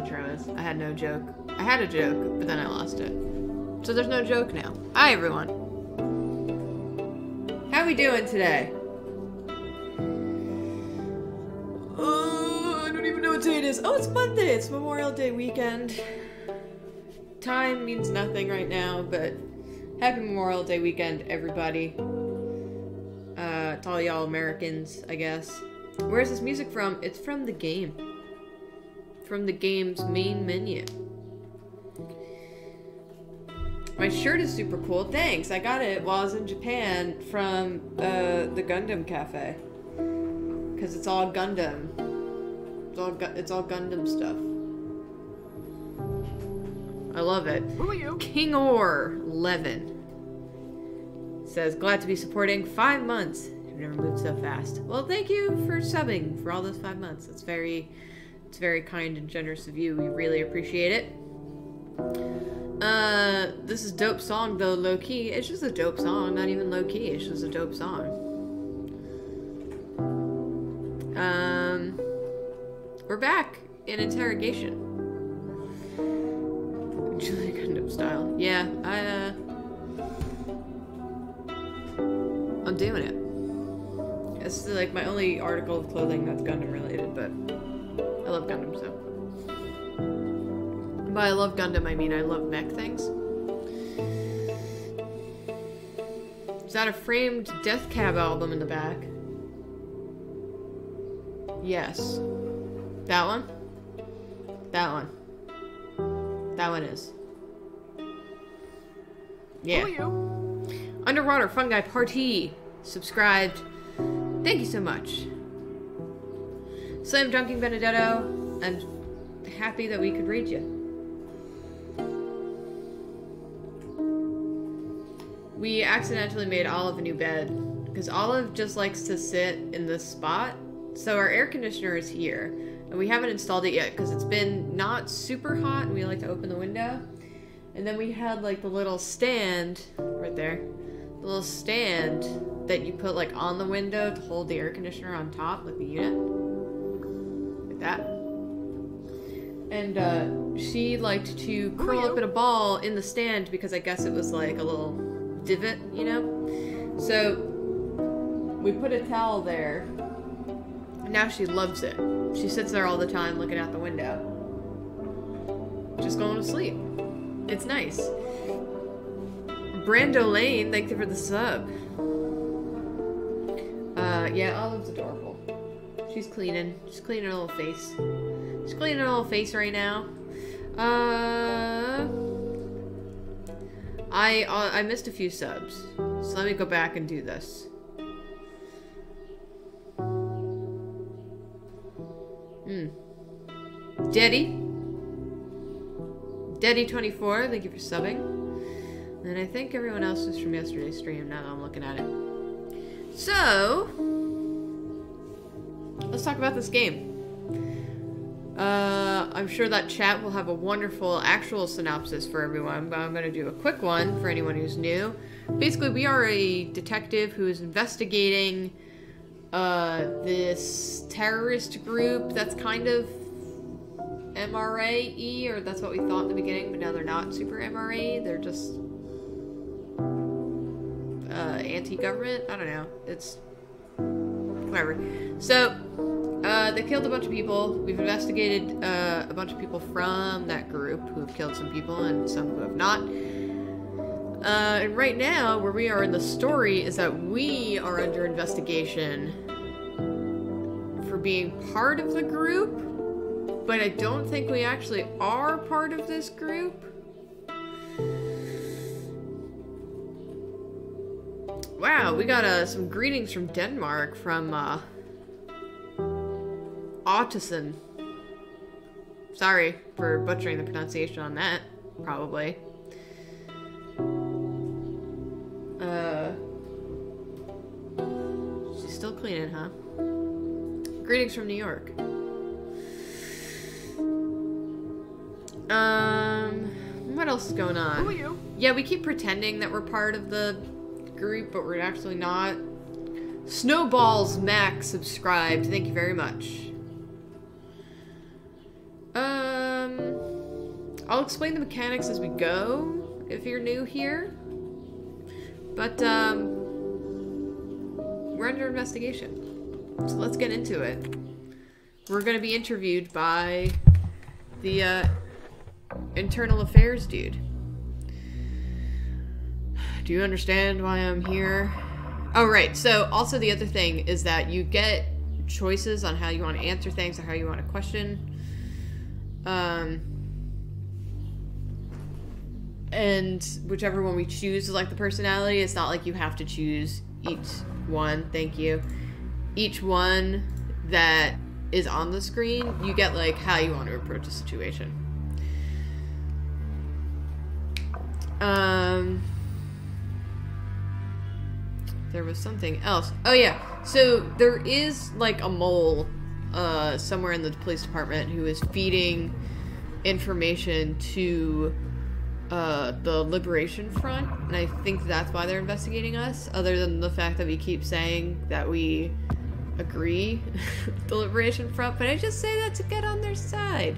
Patronus. I had no joke. I had a joke, but then I lost it. So there's no joke now. Hi, everyone. How we doing today? Oh, I don't even know what day it is. Oh, it's Monday. It's Memorial Day weekend. Time means nothing right now, but happy Memorial Day weekend, everybody. To all y'all Americans, I guess. Where's this music from? It's from the game. From the game's main menu. My shirt is super cool. Thanks. I got it while I was in Japan from the Gundam Cafe. Because it's all Gundam. It's all Gundam stuff. I love it. Who are you? KingOar11 says, glad to be supporting 5 months. I've never moved so fast. Well, thank you for subbing for all those 5 months. That's very, it's very kind and generous of you. We really appreciate it. This is dope song though, low key. It's just a dope song, not even low key. It's just a dope song. We're back in interrogation. Julia Gundam style. Yeah, I'm doing it. This is like my only article of clothing that's Gundam related, but I love Gundam so. By I love Gundam, I mean I love mech things. Is that a framed Death Cab album in the back? Yes. That one? That one. That one is. Yeah. Underwater Fungi Party subscribed. Thank you so much. Slim Duncan Benedetto, I'm happy that we could read you. We accidentally made Olive a new bed because Olive just likes to sit in this spot. So our air conditioner is here and we haven't installed it yet because it's been not super hot and we like to open the window. And then we had like the little stand right there, the little stand that you put like on the window to hold the air conditioner on top, like the unit, like that. And she liked to curl up in a ball in the stand because I guess it was like a little divot, you know? So we put a towel there. Now she loves it. She sits there all the time looking out the window. Just going to sleep. It's nice. Brandolaine, thank you for the sub. Yeah, Olive's adorable. She's cleaning. She's cleaning her little face. She's cleaning her little face right now. I missed a few subs, so let me go back and do this. Daddy24, thank you for subbing. And I think everyone else was from yesterday's stream, now that I'm looking at it. So, let's talk about this game. I'm sure that chat will have a wonderful actual synopsis for everyone, but I'm going to do a quick one for anyone who's new. Basically, we are a detective who is investigating this terrorist group that's kind of MRA-y, or that's what we thought in the beginning, but now they're not super MRA. They're just anti-government. I don't know. It's whatever. So... they killed a bunch of people. We've investigated a bunch of people from that group who have killed some people and some who have not. And right now, where we are in the story is that we are under investigation for being part of the group, but I don't think we actually are part of this group. Wow, we got some greetings from Denmark from... Autison. Sorry for butchering the pronunciation on that, probably. She's still cleaning, huh? Greetings from New York. What else is going on? Who are you? Yeah, we keep pretending that we're part of the group, but we're actually not. SnowballsMax subscribed. Thank you very much. I'll explain the mechanics as we go, if you're new here. But, we're under investigation. So let's get into it. We're going to be interviewed by the, internal affairs dude. Do you understand why I'm here? Oh, right. So, also the other thing is that you get choices on how you want to answer things or how you want to question. And whichever one we choose is like the personality. It's not like you have to choose each one. Thank you. Each one that is on the screen, you get like how you want to approach the situation. There was something else. Oh yeah, so there is like a mole somewhere in the police department who is feeding information to the Liberation Front, and I think that's why they're investigating us, other than the fact that we keep saying that we agree with the Liberation Front, but I just say that to get on their side.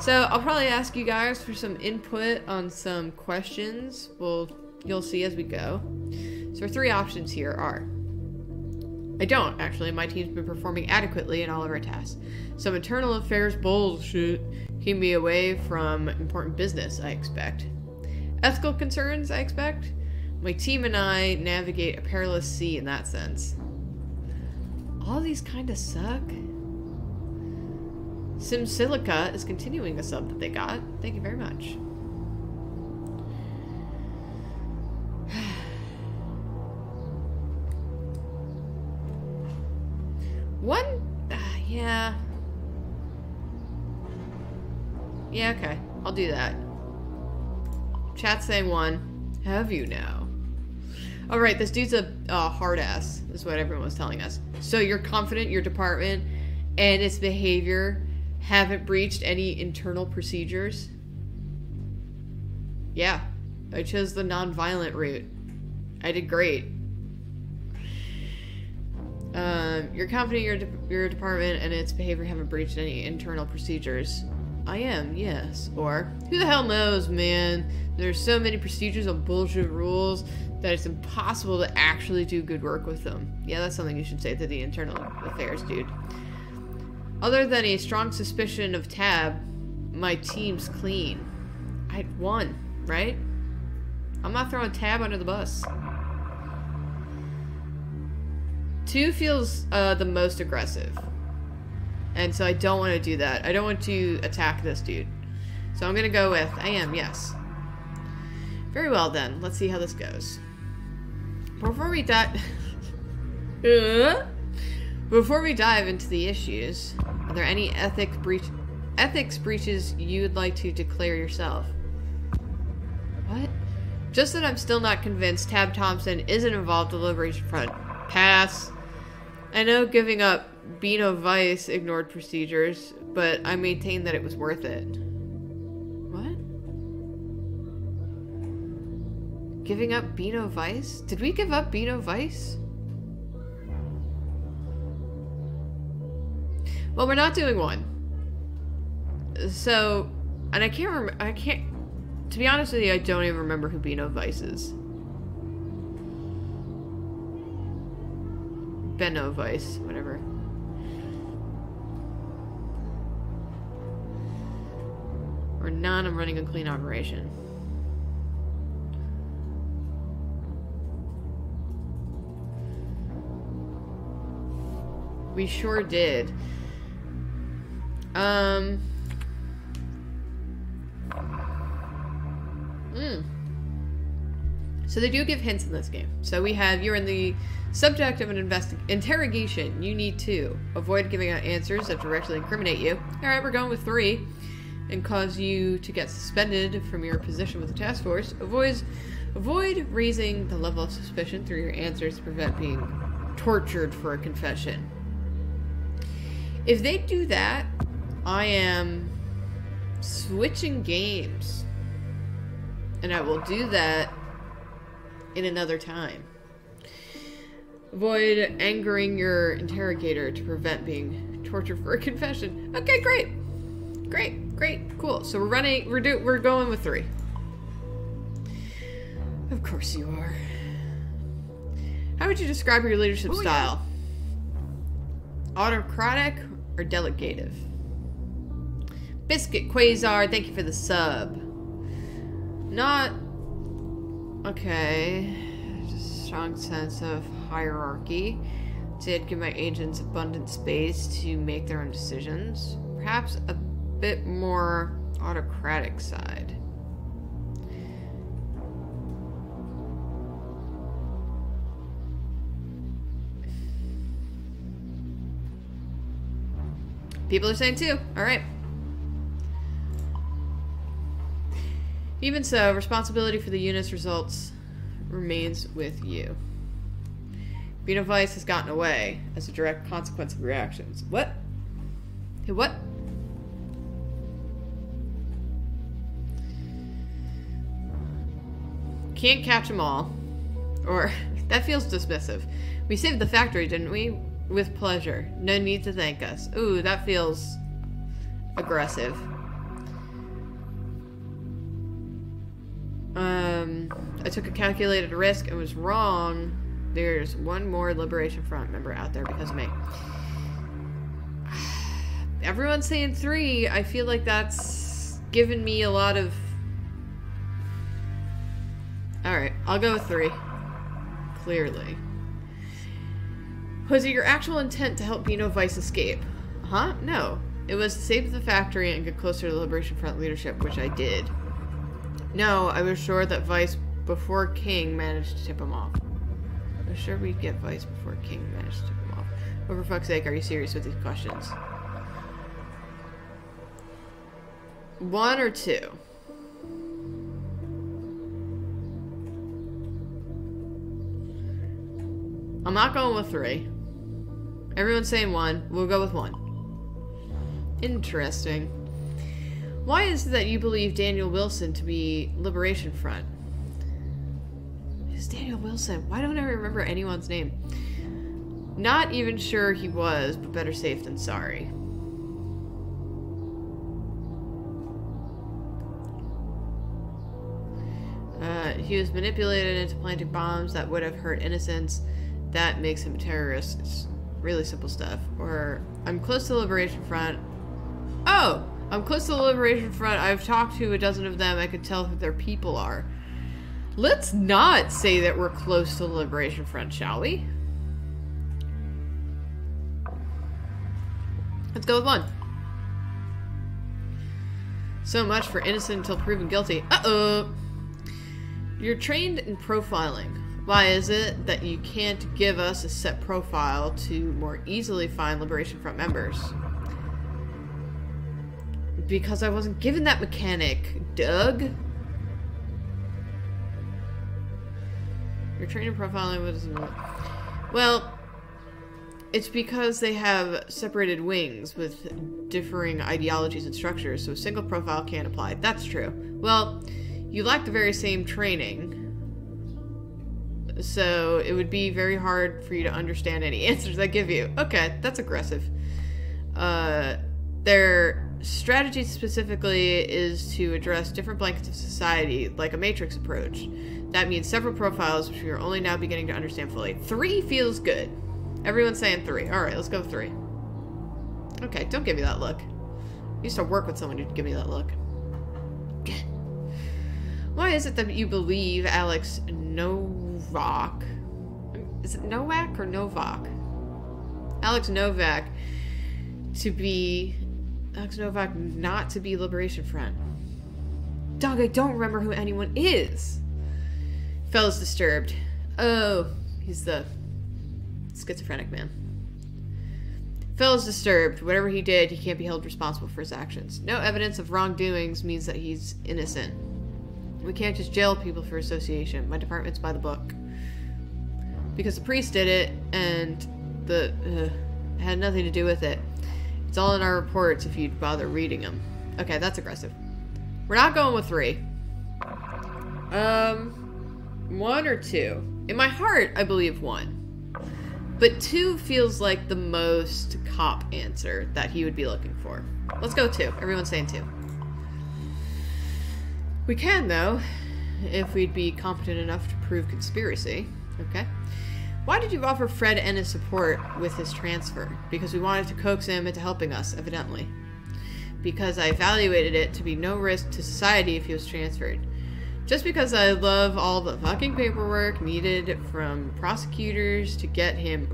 So I'll probably ask you guys for some input on some questions. You'll see as we go. So our three options here are, I don't, actually. My team's been performing adequately in all of our tasks. Some internal affairs bullshit keep me away from important business, I expect. Ethical concerns, I expect. My team and I navigate a perilous sea in that sense. All these kind of suck. SimSilica is continuing the sub that they got. Thank you very much. Yeah, okay. I'll do that. Chat's saying one. Have you now? Alright, this dude's a hard ass, is what everyone was telling us. So you're confident your department and its behavior haven't breached any internal procedures? Yeah. I chose the non-violent route. I did great. You're confident your department and its behavior haven't breached any internal procedures. I am, yes. Or, who the hell knows, man? There's so many procedures and bullshit rules that it's impossible to actually do good work with them. Yeah, that's something you should say to the internal affairs dude. Other than a strong suspicion of Tab, my team's clean. I won, right? I'm not throwing Tab under the bus. Two feels the most aggressive, and so I don't want to do that. I don't want to attack this dude, so I'm gonna go with I am, yes. Very well then, let's see how this goes. Before we dive into the issues, are there any ethics breaches you'd like to declare yourself? What? Just that I'm still not convinced Tab Thompson isn't involved in the Liberation Front. Pass. I know giving up Beano Vice ignored procedures, but I maintain that it was worth it. What? Giving up Beano Vice? Did we give up Beano Vice? Well, we're not doing one. So, and I can't remember, to be honest with you, I don't even remember who Beano Vice is. Beano Vice, whatever. Or none, I'm running a clean operation. We sure did. So they do give hints in this game. So we have, you're in the subject of an interrogation. You need to avoid giving out answers that directly incriminate you. Alright, we're going with 3. And cause you to get suspended from your position with the task force. Avoid raising the level of suspicion through your answers to prevent being tortured for a confession. If they do that, I am switching games. And I will do that in another time. Avoid angering your interrogator to prevent being tortured for a confession. Okay, great. Great, great, cool. So we're going with 3. Of course you are. How would you describe your leadership style? Autocratic or delegative? Biscuit Quasar, thank you for the sub. Not... okay. Just a strong sense of hierarchy. Did give my agents abundant space to make their own decisions. Perhaps a bit more autocratic side. People are saying 2. All right. Even so, responsibility for the unit's results remains with you. Beano Vice has gotten away as a direct consequence of your actions. What? Hey, what? Can't catch them all. Or, that feels dismissive. We saved the factory, didn't we? With pleasure. No need to thank us. Ooh, that feels aggressive. I took a calculated risk and was wrong. There's one more Liberation Front member out there because of me. Everyone's saying 3. I feel like that's given me a lot of... alright, I'll go with 3. Clearly. Was it your actual intent to help Beano Vice escape? Huh? No. It was to save the factory and get closer to the Liberation Front leadership, which I did. No, I was sure that Vice before King managed to tip him off. I was sure we'd get Vice before King managed to tip him off. Oh, for fuck's sake, are you serious with these questions? 1 or 2? I'm not going with 3. Everyone's saying 1. We'll go with 1. Interesting. Why is it that you believe Daniel Wilson to be Liberation Front? Who's Daniel Wilson? Why don't I remember anyone's name? Not even sure he was, but better safe than sorry. He was manipulated into planting bombs that would have hurt innocents. That makes him a terrorist. It's really simple stuff. Or, I'm close to the Liberation Front. Oh! I'm close to the Liberation Front. I've talked to a dozen of them. I could tell who their people are. Let's not say that we're close to the Liberation Front, shall we? Let's go with 1. So much for innocent until proven guilty. Uh-oh. You're trained in profiling. Why is it that you can't give us a set profile to more easily find Liberation Front members? Because I wasn't given that mechanic, Doug. Your training profiling was... well, it's because they have separated wings with differing ideologies and structures, so a single profile can't apply. That's true. Well, you lack the very same training, so it would be very hard for you to understand any answers I give you. Okay, that's aggressive. They're... strategy specifically is to address different blankets of society, like a matrix approach. That means several profiles, which we are only now beginning to understand fully. 3 feels good. Everyone's saying 3. Alright, let's go with 3. Okay, don't give me that look. I used to work with someone who'd give me that look. Why is it that you believe Alex Novak? Is it Novak or Novak? Alex Novak to be... Alex Novak not to be Liberation Front. Dog, I don't remember who anyone is. Fell's disturbed. Oh, he's the schizophrenic man. Fell's disturbed. Whatever he did, he can't be held responsible for his actions. No evidence of wrongdoings means that he's innocent. We can't just jail people for association. My department's by the book. Because the priest did it, and the had nothing to do with it. It's all in our reports if you'd bother reading them. Okay, that's aggressive. We're not going with 3. 1 or 2? In my heart, I believe 1. But 2 feels like the most cop answer that he would be looking for. Let's go 2. Everyone's saying 2. We can, though, if we'd be competent enough to prove conspiracy. Okay. Why did you offer Fred and his support with his transfer? Because we wanted to coax him into helping us, evidently. Because I evaluated it to be no risk to society if he was transferred. Just because I love all the fucking paperwork needed from prosecutors to get him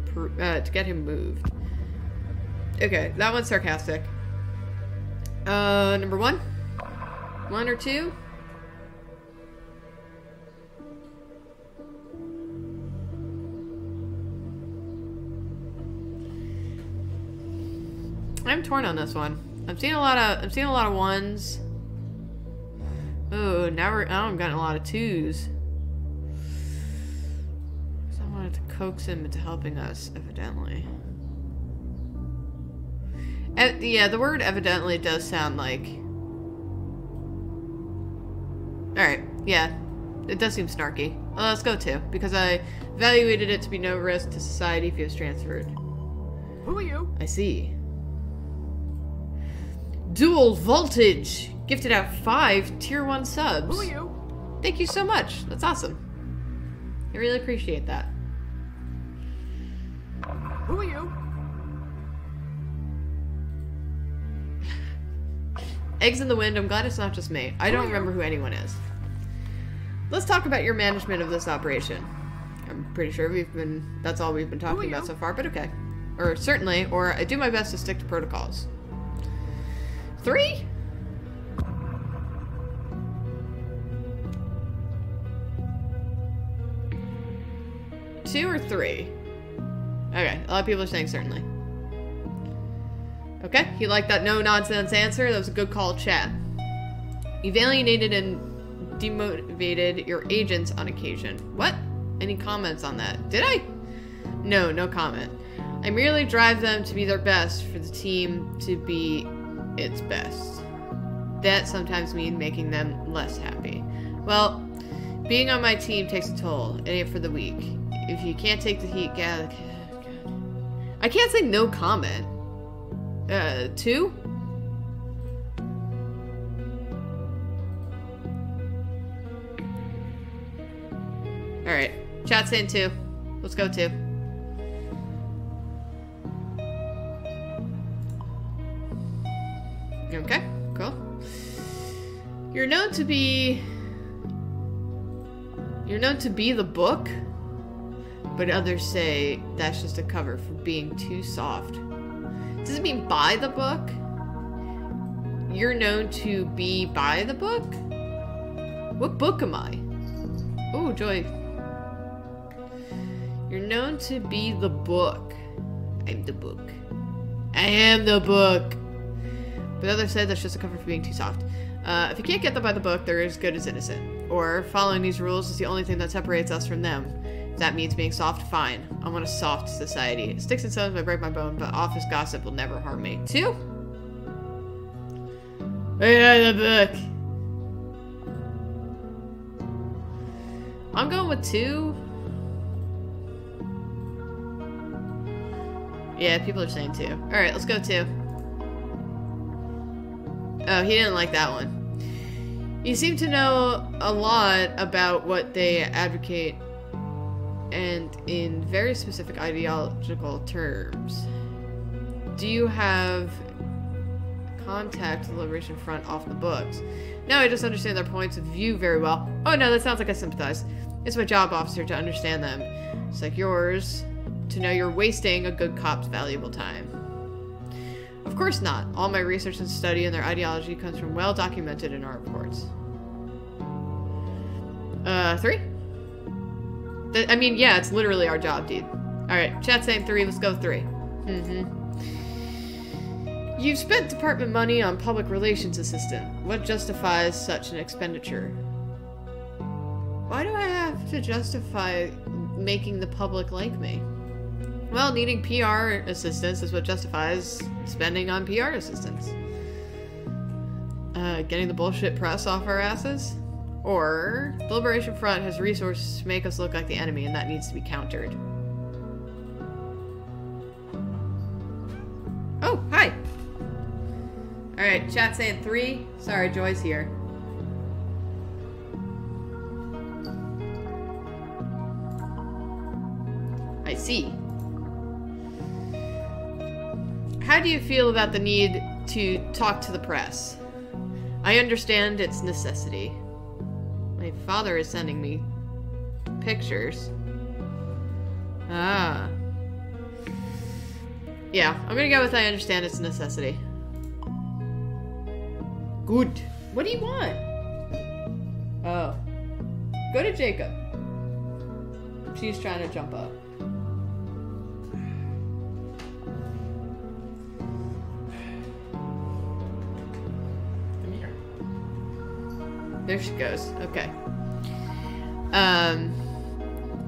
moved. Okay, that one's sarcastic. Number 1? 1 or 2? I'm torn on this one. I'm seeing a lot of 1s. Oh, now I'm getting a lot of 2s. Because I wanted to coax him into helping us, evidently. Yeah, the word evidently does sound like... Alright, yeah. It does seem snarky. Well, let's go 2, because I evaluated it to be no risk to society if he was transferred. Who are you? I see. Dual Voltage! Gifted out 5 tier 1 subs. Who are you? Thank you so much. That's awesome. I really appreciate that. Who are you? Eggs in the wind. I'm glad it's not just me. I don't remember who anyone is. Let's talk about your management of this operation. I'm pretty sure we've been... That's all we've been talking about so far, but okay. Or certainly, or I do my best to stick to protocols. 3? Two or 3? Okay, a lot of people are saying certainly. Okay, you like that no-nonsense answer? That was a good call, chat. You've alienated and demotivated your agents on occasion. What? Any comments on that? Did I? No, no comment. I merely drive them to be their best for the team to be its best. That sometimes means making them less happy. Well, being on my team takes a toll, in it for the week. If you can't take the heat, God. I can't say no comment. 2? Alright. Chat's saying 2. Let's go 2. Okay, cool. You're known to be the book? But others say that's just a cover for being too soft. Does it mean by the book? You're known to be by the book? What book am I? Oh, Joy. You're known to be the book. I'm the book. I am the book. But others say that's just a cover for being too soft. If you can't get them by the book, they're as good as innocent. Or following these rules is the only thing that separates us from them. That means being soft, fine. I want a soft society. Sticks and stones may break my bone, but office gossip will never harm me. 2? Right out of the book. I'm going with 2. Yeah, people are saying 2. Alright, let's go 2. Oh, he didn't like that one. You seem to know a lot about what they advocate and in very specific ideological terms. Do you have contact with the Liberation Front off the books? No, I just understand their points of view very well. Oh no, that sounds like I sympathize. It's my job, officer, to understand them. It's like yours, to know you're wasting a good cop's valuable time. Of course not. All my research and study in their ideology comes from well documented in our reports. 3? I mean, yeah, it's literally our job, dude. Alright, chat saying 3. Let's go 3. Mm-hmm. You've spent department money on public relations assistant. What justifies such an expenditure? Why do I have to justify making the public like me? Well, needing PR assistance is what justifies spending on PR assistance. Getting the bullshit press off our asses? Or, the Liberation Front has resources to make us look like the enemy, and that needs to be countered. Alright, chat saying 3. Sorry, Joy's here. I see. How do you feel about the need to talk to the press? I understand its necessity. My father is sending me pictures. Ah. Yeah, I'm gonna go with I understand its necessity. Good. What do you want? Oh. Go to Jacob. She's trying to jump up. Come here. There she goes. Okay.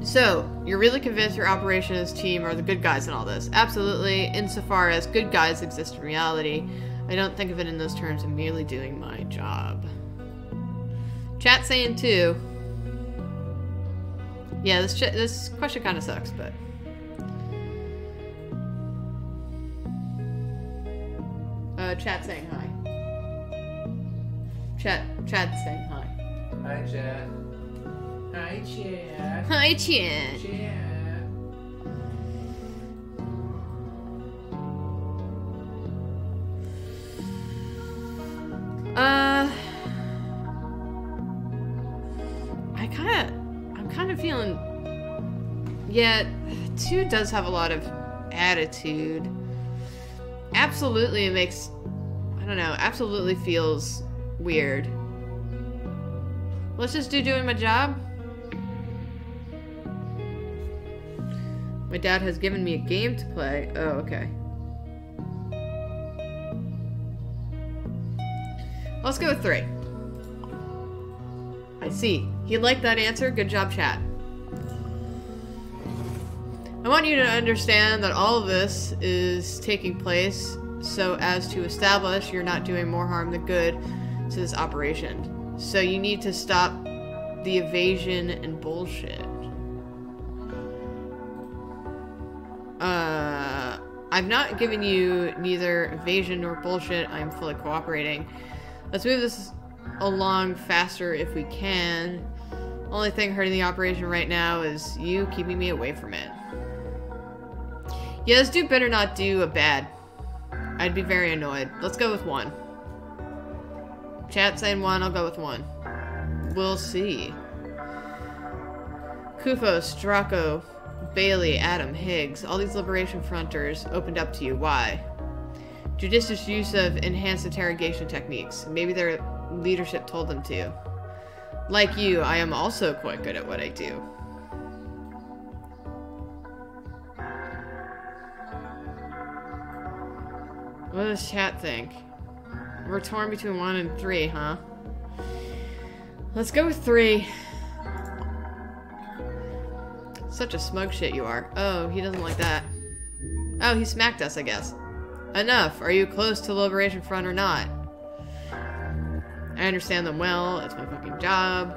So, you're really convinced your operation and his team are the good guys in all this? Absolutely, insofar as good guys exist in reality. I don't think of it in those terms. I'm merely doing my job. Chat saying 2. Yeah, this question kind of sucks, but... chat saying hi. Chat saying hi. Hi, chat. Hi, chat. Hi, chat. Chat. I'm kind of feeling... Yeah, 2 does have a lot of attitude. Absolutely, it makes... I don't know, absolutely feels weird. Let's just do doing my job. My dad has given me a game to play. Oh, okay. Let's go with 3. I see. You like that answer? Good job, chat. I want you to understand that all of this is taking place so as to establish you're not doing more harm than good to this operation. So you need to stop the evasion and bullshit. I've not given you neither evasion nor bullshit. I'm fully cooperating. Let's move this along faster if we can. Only thing hurting the operation right now is you keeping me away from it. Yeah, this dude better not do a bad. I'd be very annoyed. Let's go with 1. Chat saying 1, I'll go with 1. We'll see. Kufo, Strako, Bailey, Adam, Higgs, all these Liberation Fronters opened up to you. Why? Judicious use of enhanced interrogation techniques. Maybe their leadership told them to. Like you, I am also quite good at what I do. What does chat think? We're torn between 1 and 3, huh? Let's go with 3. Such a smug shit you are. Oh, he doesn't like that. Oh, he smacked us, I guess. Enough. Are you close to the Liberation Front or not? I understand them well. It's my fucking job.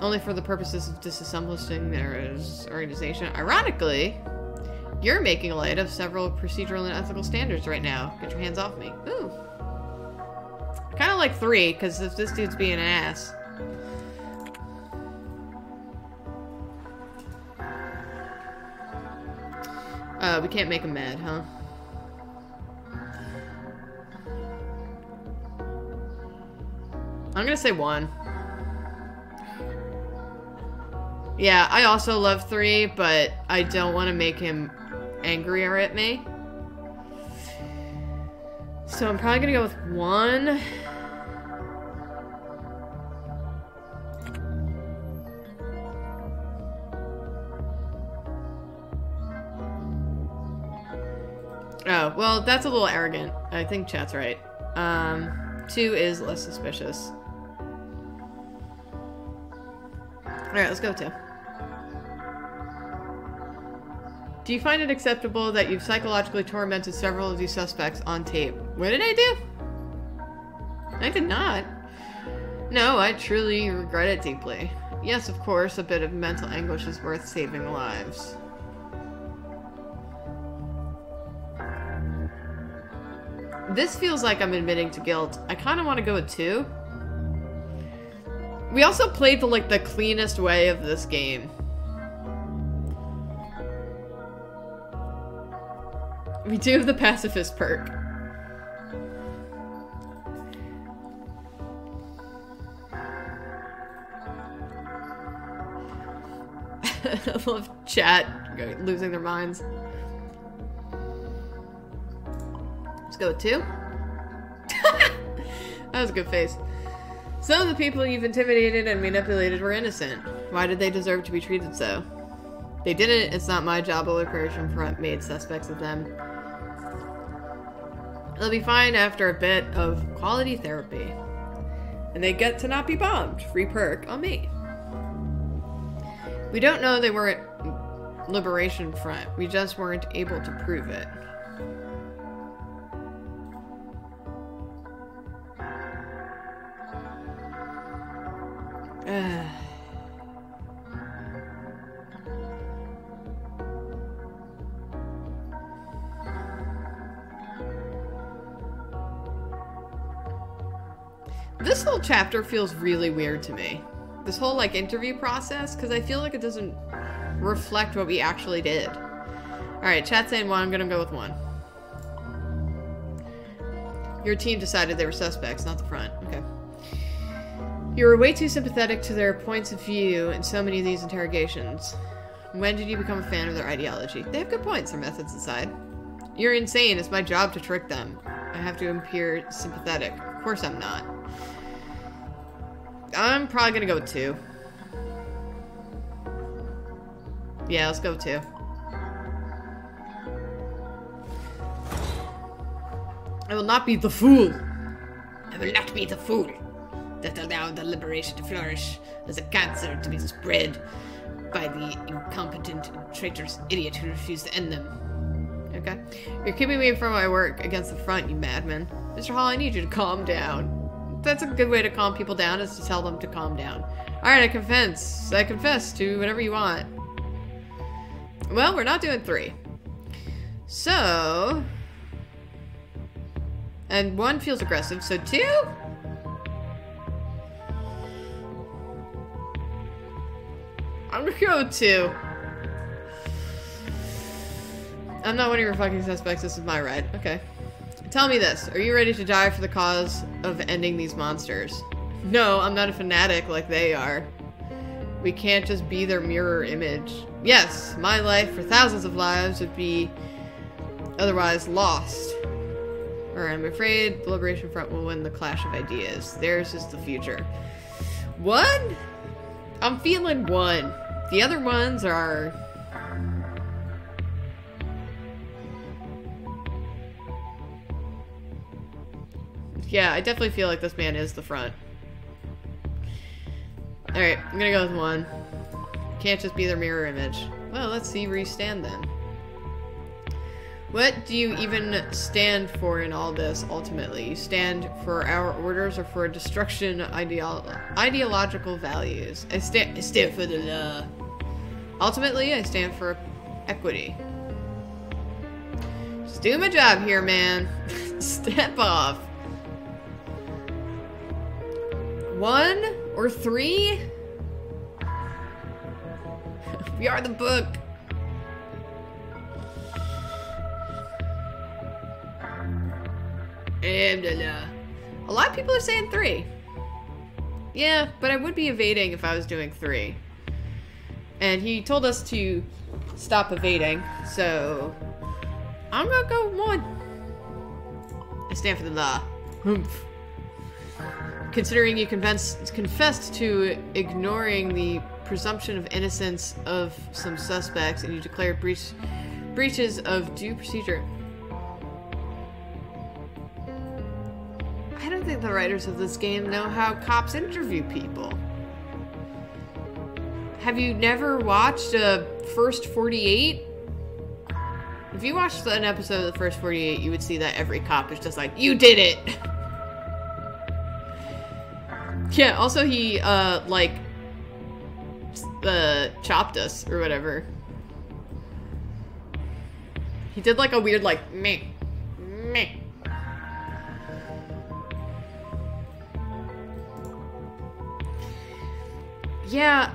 Only for the purposes of disassembling their organization. Ironically, you're making light of several procedural and ethical standards right now. Get your hands off me. Ooh. I kind of like 3, because if this dude's being an ass... we can't make him mad, huh? I'm gonna say 1. Yeah, I also love 3, but I don't want to make him angrier at me. So I'm probably gonna go with 1. Oh, well, that's a little arrogant. I think chat's right. 2 is less suspicious. Alright, let's go 2. Do you find it acceptable that you've psychologically tormented several of these suspects on tape? What did I do? I did not. No, I truly regret it deeply. Yes, of course, a bit of mental anguish is worth saving lives. This feels like I'm admitting to guilt. I kind of want to go with 2. We also played the, like, the cleanest way of this game. We do have the pacifist perk. I love chat losing their minds. Let's go with 2. That was a good face. Some of the people you've intimidated and manipulated were innocent. Why did they deserve to be treated so? They didn't. It's not my job or coercion front made suspects of them. They'll be fine after a bit of quality therapy. And they get to not be bombed. Free perk on me. We don't know they were at Liberation Front. We just weren't able to prove it. This whole chapter feels really weird to me. This whole, like, interview process, because I feel like it doesn't reflect what we actually did. Alright, chat saying 1, I'm gonna go with 1. Your team decided they were suspects, not the front. Okay. You were way too sympathetic to their points of view in so many of these interrogations. When did you become a fan of their ideology? They have good points, their methods aside. You're insane, it's my job to trick them. I have to appear sympathetic. Of course I'm not. I'm probably gonna go with 2. Yeah, let's go with 2. I will not be the fool. I will not be the fool that allowed the liberation to flourish as a cancer to be spread by the incompetent and traitorous idiot who refused to end them. Okay. You're keeping me from my work against the front, you madman. Mr. Hall, I need you to calm down. That's a good way to calm people down, is to tell them to calm down. Alright, I confess. I confess to whatever you want. Well, we're not doing 3. So... And 1 feels aggressive, so 2? I'm gonna go with 2. I'm not one of your fucking suspects, this is my ride. Okay. Tell me this, are you ready to die for the cause of ending these monsters? No, I'm not a fanatic like they are. We can't just be their mirror image. Yes, my life for thousands of lives would be otherwise lost. Or I'm afraid the Liberation Front will win the clash of ideas. Theirs is the future. 1? I'm feeling 1. The other ones are... Yeah, I definitely feel like this man is the front. Alright, I'm gonna go with 1. Can't just be their mirror image. Well, let's see where you stand then. What do you even stand for in all this, ultimately? You stand for our orders or for destruction ideological values? I stand for the law. Ultimately, I stand for equity. Just do my job here, man. Step off. 1 or 3? We are the book. A lot of people are saying 3. Yeah, but I would be evading if I was doing 3. And he told us to stop evading, so I'm gonna go 1. I stand for the law. Humph. Considering you confessed to ignoring the presumption of innocence of some suspects and you declared breaches of due procedure. I don't think the writers of this game know how cops interview people. Have you never watched a First 48? If you watched an episode of the First 48, you would see that every cop is just like, "You did it!" Yeah, also he, chopped us, or whatever. He did, like, a weird, like, meh. Yeah,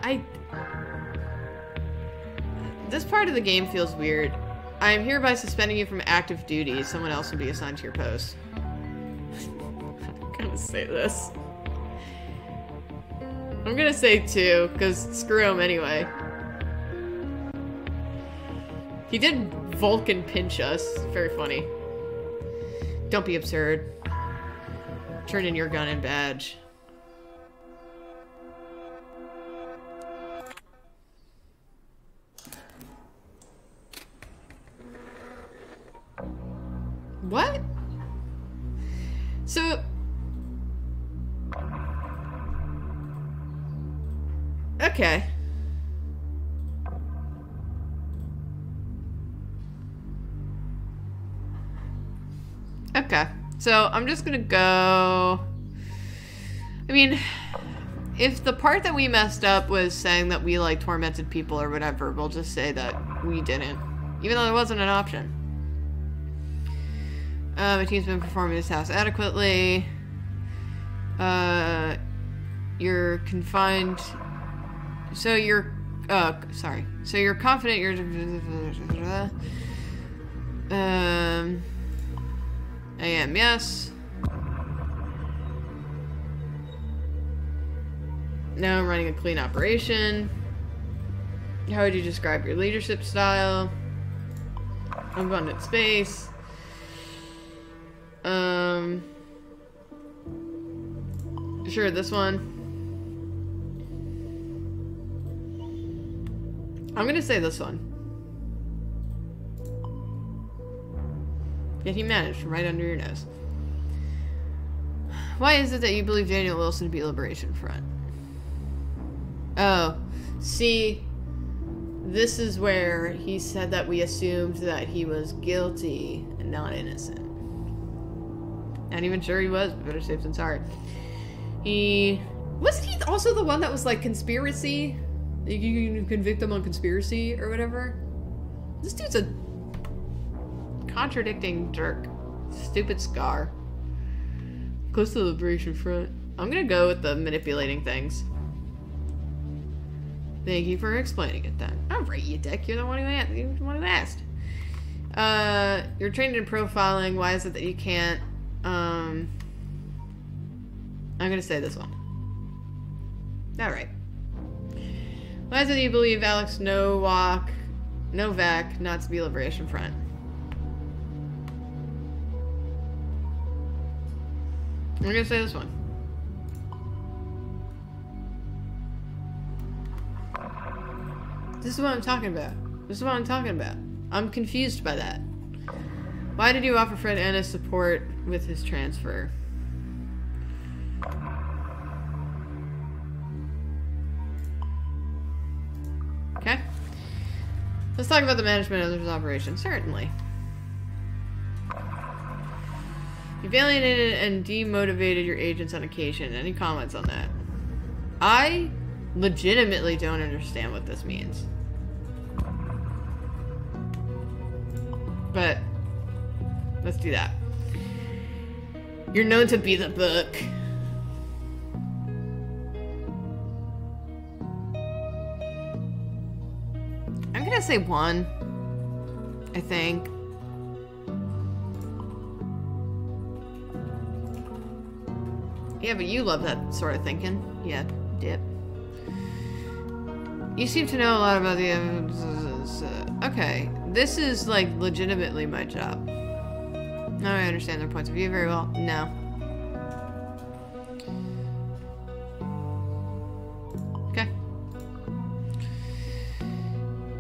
This part of the game feels weird. I am hereby suspending you from active duty. Someone else will be assigned to your post. I'm gonna say this. I'm gonna say 2, because screw him anyway. He did Vulcan pinch us. Very funny. Don't be absurd. Turn in your gun and badge. What? So... Okay. Okay. So, I'm just gonna go... I mean, if the part that we messed up was saying that we, like, tormented people or whatever, we'll just say that we didn't. Even though there wasn't an option. My team's been performing this house adequately. You're confined... So you're... sorry. So you're confident you're... I am, yes. Now I'm running a clean operation. How would you describe your leadership style? Abundant space. Sure, this one. I'm gonna say this one. Yet he managed from right under your nose. Why is it that you believe Daniel Wilson to be Liberation Front? Oh, see, this is where he said that we assumed that he was guilty and not innocent. Not even sure he was, but better safe than sorry. He... Wasn't he also the one that was like conspiracy? You can convict them on conspiracy or whatever? This dude's a contradicting jerk. Stupid scar. Close to the Liberation Front. I'm gonna go with the manipulating things. Thank you for explaining it then. Alright, you dick. You're the one who asked. You're trained in profiling. Why is it that you can't... I'm gonna say this one. Alright. Why is it you believe Alex Novak not to be Liberation Front? I'm gonna say this one. This is what I'm talking about. I'm confused by that. Why did you offer Fred Anna's support with his transfer? Okay. Let's talk about the management of this operation. Certainly. You've alienated and demotivated your agents on occasion. Any comments on that? I legitimately don't understand what this means. But... let's do that. You're known to be the book. I'm gonna say 1. I think. Yeah, but you love that sort of thinking. Yeah, dip. You seem to know a lot about the... okay. This is, like, legitimately my job. Now I understand their points of view very well. No. Okay.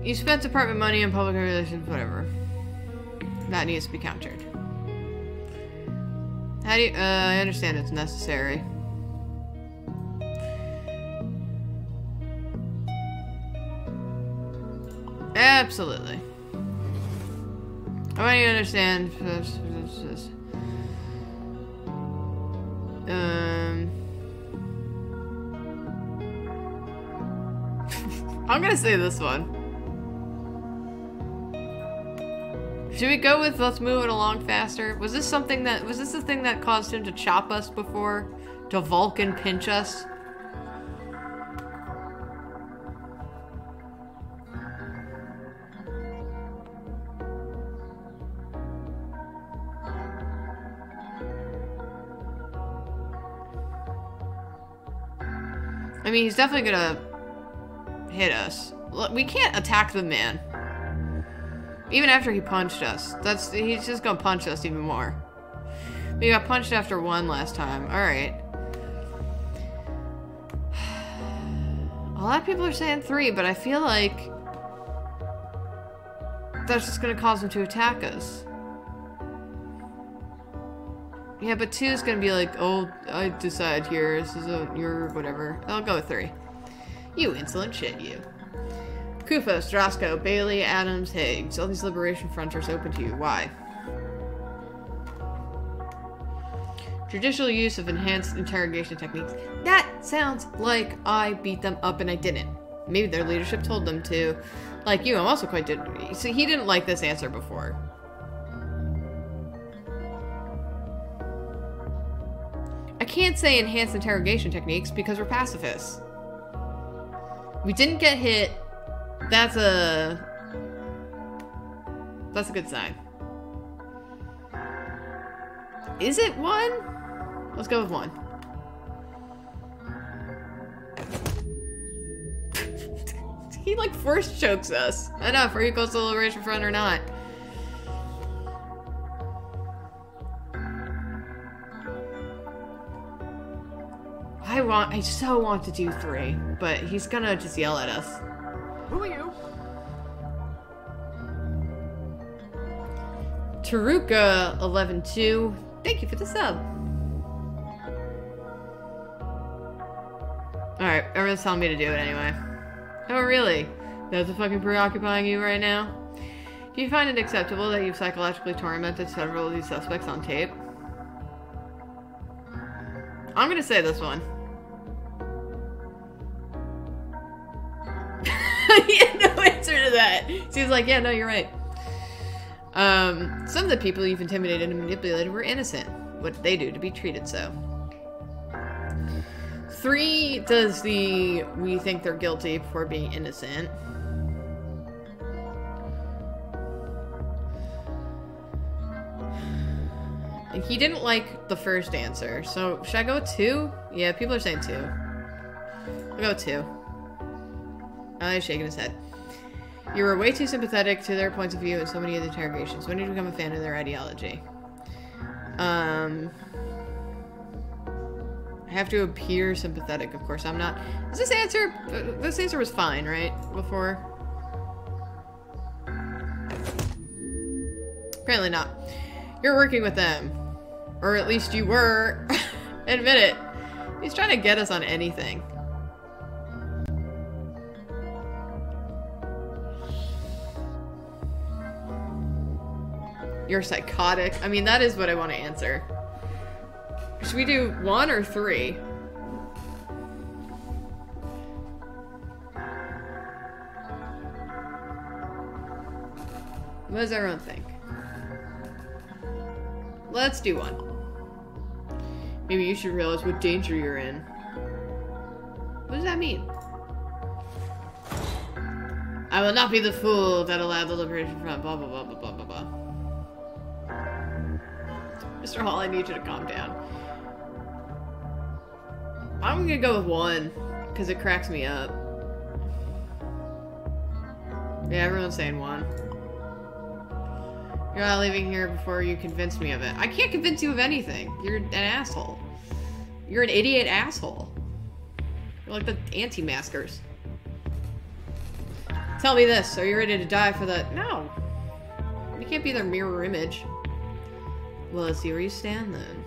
You spent department money on public relations, whatever. That needs to be countered. How do you... I understand it's necessary. Absolutely. I want you to understand... I'm gonna say this one. Should we go with let's move it along faster? Was this something that... was this the thing that caused him to chop us before? To Vulcan pinch us? I mean, he's definitely gonna hit us. We can't attack the man. Even after he punched us. He's just gonna punch us even more. We got punched after one last time. Alright. A lot of people are saying three, but I feel like that's just gonna cause him to attack us. Yeah, but two is gonna be like, oh, I decide here. This is a, you're whatever. I'll go with three. You insolent shit, you. Kufo, Strasco, Bailey, Adams, Higgs. All these liberation frontiers open to you. Why? Judicial use of enhanced interrogation techniques. That sounds like I beat them up and I didn't. Maybe their leadership told them to. Like you, I'm also quite did. So he didn't like this answer before. I can't say enhanced interrogation techniques because we're pacifists. We didn't get hit. That's a good sign. Is it one? Let's go with one. He like force chokes us. Enough, are you close to the Liberation Front or not? I so want to do three, but he's gonna just yell at us. Who are you? Taruka 112. Thank you for the sub. Alright, everyone's telling me to do it anyway. Oh, really? That's fucking preoccupying you right now? Do you find it acceptable that you've psychologically tormented several of these suspects on tape? I'm gonna say this one. He had no answer to that. So he's like, yeah, no, you're right. Some of the people you've intimidated and manipulated were innocent. What did they do to be treated so? Three does the we think they're guilty before being innocent. And he didn't like the first answer, so should I go with two? Yeah, people are saying two. I'll go with two. Oh, he's shaking his head. You were way too sympathetic to their points of view in so many of the interrogations. When did you become a fan of their ideology? I have to appear sympathetic, of course. I'm not. Is this answer? This answer was fine, right? Before? Apparently not. You're working with them. Or at least you were. Admit it. He's trying to get us on anything. You're psychotic. I mean, that is what I want to answer. Should we do one or three? What does everyone think? Let's do one. Maybe you should realize what danger you're in. What does that mean? I will not be the fool that allowed the Liberation Front, blah, blah, blah, blah, blah, blah, blah. Mr. Hall, I need you to calm down. I'm gonna go with one, because it cracks me up. Yeah, everyone's saying one. You're not leaving here before you convince me of it. I can't convince you of anything. You're an asshole. You're an idiot asshole. You're like the anti-maskers. Tell me this, are you ready to die for that? No. You can't be their mirror image. Well, let's see where you stand then.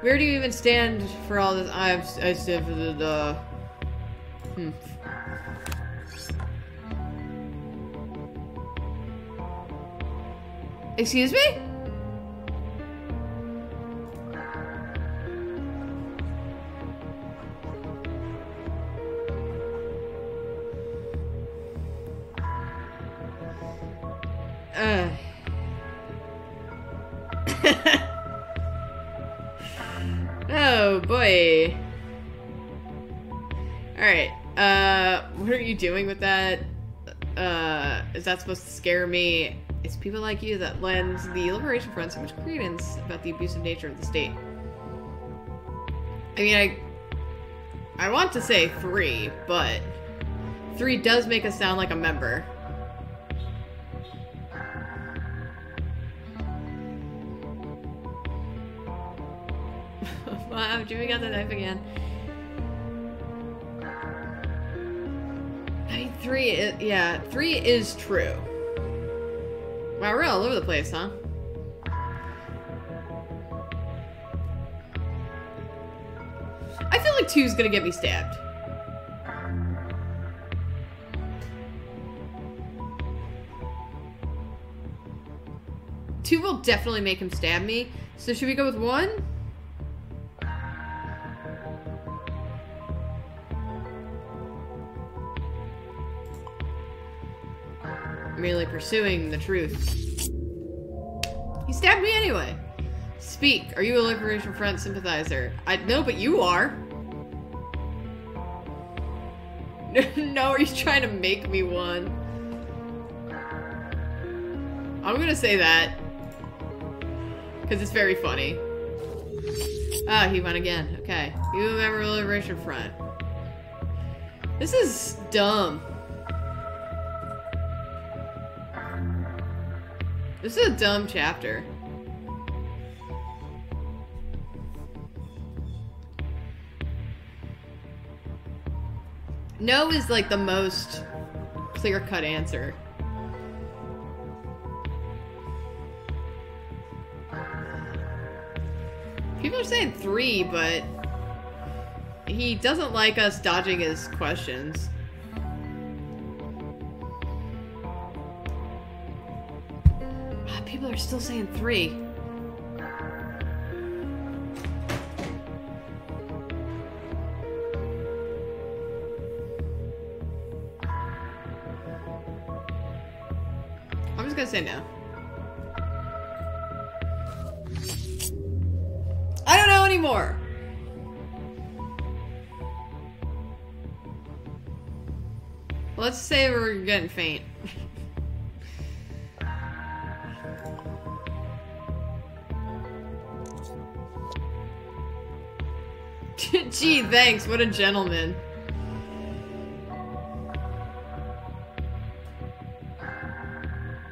Where do you even stand for all this? I stood for the. Excuse me? Oh boy. Alright, what are you doing with that? Is that supposed to scare me? It's people like you that lend the Liberation Front so much credence about the abusive nature of the state. I mean, I want to say 3, but 3 does make us sound like a member. Wow, Jimmy got the knife again. I mean, 3 is, yeah, 3 is true. Wow, we're all over the place, huh? I feel like 2's gonna get me stabbed. Two will definitely make him stab me. So should we go with 1? Merely pursuing the truth. He stabbed me anyway. Speak. Are you a Liberation Front sympathizer? I no, but you are. No, are you trying to make me one? I'm gonna say that because it's very funny. Ah, oh, he won again. Okay, you remember the Liberation Front? This is dumb. This is a dumb chapter. No is like the most clear-cut answer. People are saying 3, but he doesn't like us dodging his questions. People are still saying 3. I'm just gonna say no. I don't know anymore. Let's say we're getting faint. Gee, thanks. What a gentleman.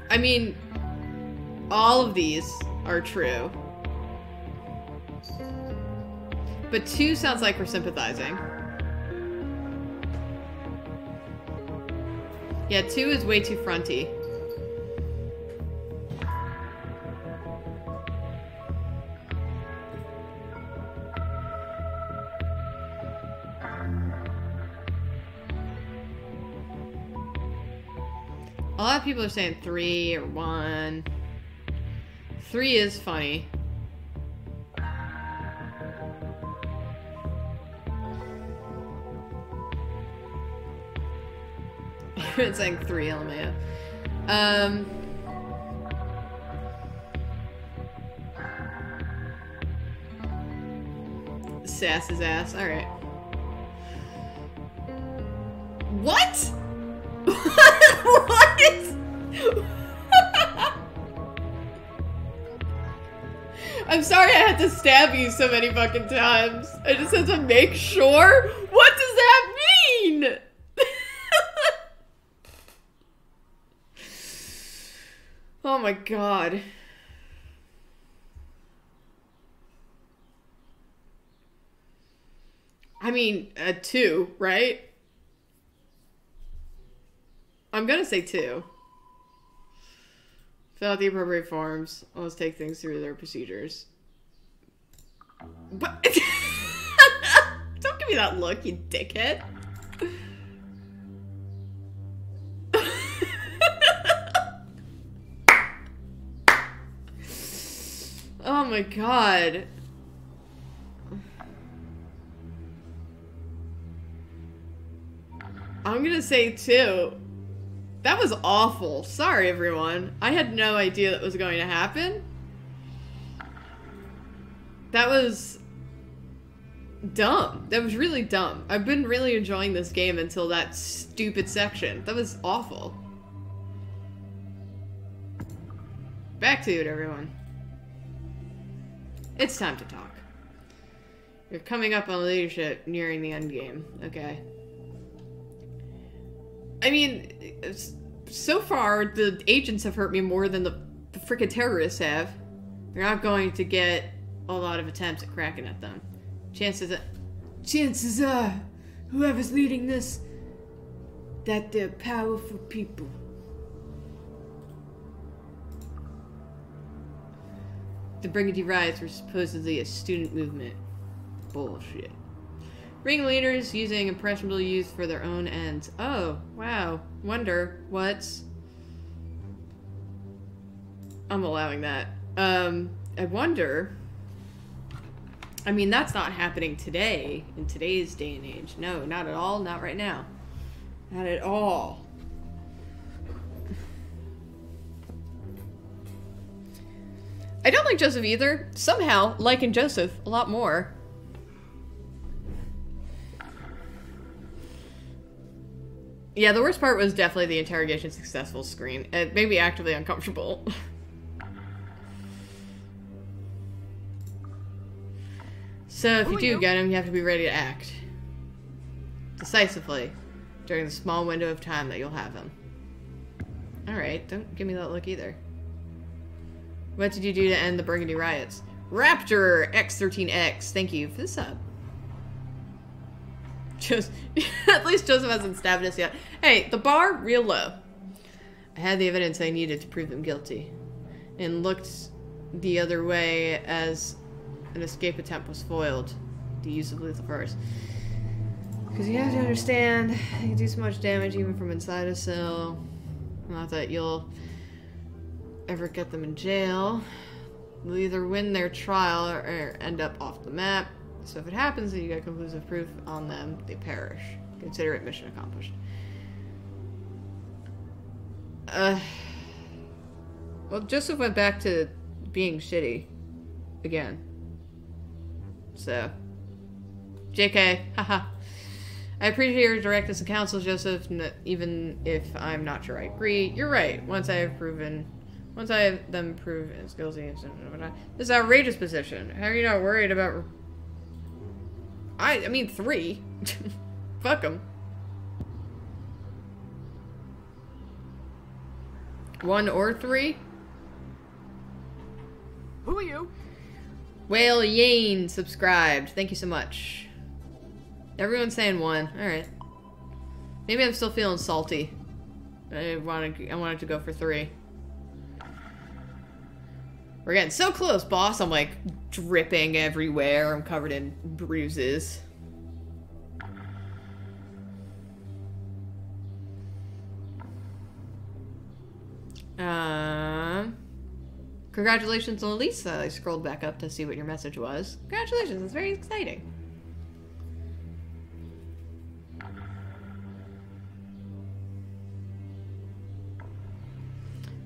I mean, all of these are true. But 2 sounds like we're sympathizing. Yeah, 2 is way too fronty. A lot of people are saying 3 or 1. 3 is funny. It's like 3, LMAO. Sass his ass. All right. What? What is... I'm sorry I had to stab you so many fucking times. I just had to make sure. What does that mean? Oh my god. I mean, 2, right? I'm gonna say 2. Fill out the appropriate forms. Always take things through their procedures. But don't give me that look, you dickhead. Oh my god. I'm gonna say 2. That was awful. Sorry, everyone. I had no idea that was going to happen. That was dumb. That was really dumb. I've been really enjoying this game until that stupid section. That was awful. Back to it, everyone. It's time to talk. You're coming up on leadership nearing the end game. Okay. I mean, so far, the agents have hurt me more than the frickin' terrorists have. You're not going to get a lot of attempts at cracking at them. Chances are, whoever's leading this, that they're powerful people. The Brigade Riots were supposedly a student movement. Bullshit. Ringleaders using impressionable youth for their own ends. Oh, wow. Wonder what's... I'm allowing that. I wonder... I mean, that's not happening today, in today's day and age. No, not at all. Not right now. Not at all. I don't like Joseph either. Somehow, liking Joseph a lot more. Yeah, the worst part was definitely the interrogation successful screen. It made me actively uncomfortable. So if you do get him, you have to be ready to act decisively during the small window of time that you'll have him. Alright, don't give me that look either. What did you do to end the Burgundy riots? Raptor X13X, thank you for the sub. At least Joseph hasn't stabbed us yet. Hey, the bar, real low. I had the evidence I needed to prove them guilty, and looked the other way as an escape attempt was foiled. The use of lethal force. Because you have to understand, you can do so much damage even from inside a cell. Not that you'll ever get them in jail. They'll either win their trial or end up off the map. So if it happens and you got conclusive proof on them, they perish. Consider it mission accomplished. Well, Joseph went back to being shitty. Again. So. JK. Haha. I appreciate your directness and counsel, Joseph, even if I'm not sure I agree. You're right. Once I have them prove it's guilty and whatnot. This outrageous position. How are you not worried about... I mean, 3. Fuck them. 1 or 3? Who are you? Whale Yane subscribed. Thank you so much. Everyone's saying 1. Alright. Maybe I'm still feeling salty. I wanted to go for 3. We're getting so close, boss. I'm like dripping everywhere. I'm covered in bruises. Congratulations, Lisa. I scrolled back up to see what your message was. Congratulations, it's very exciting.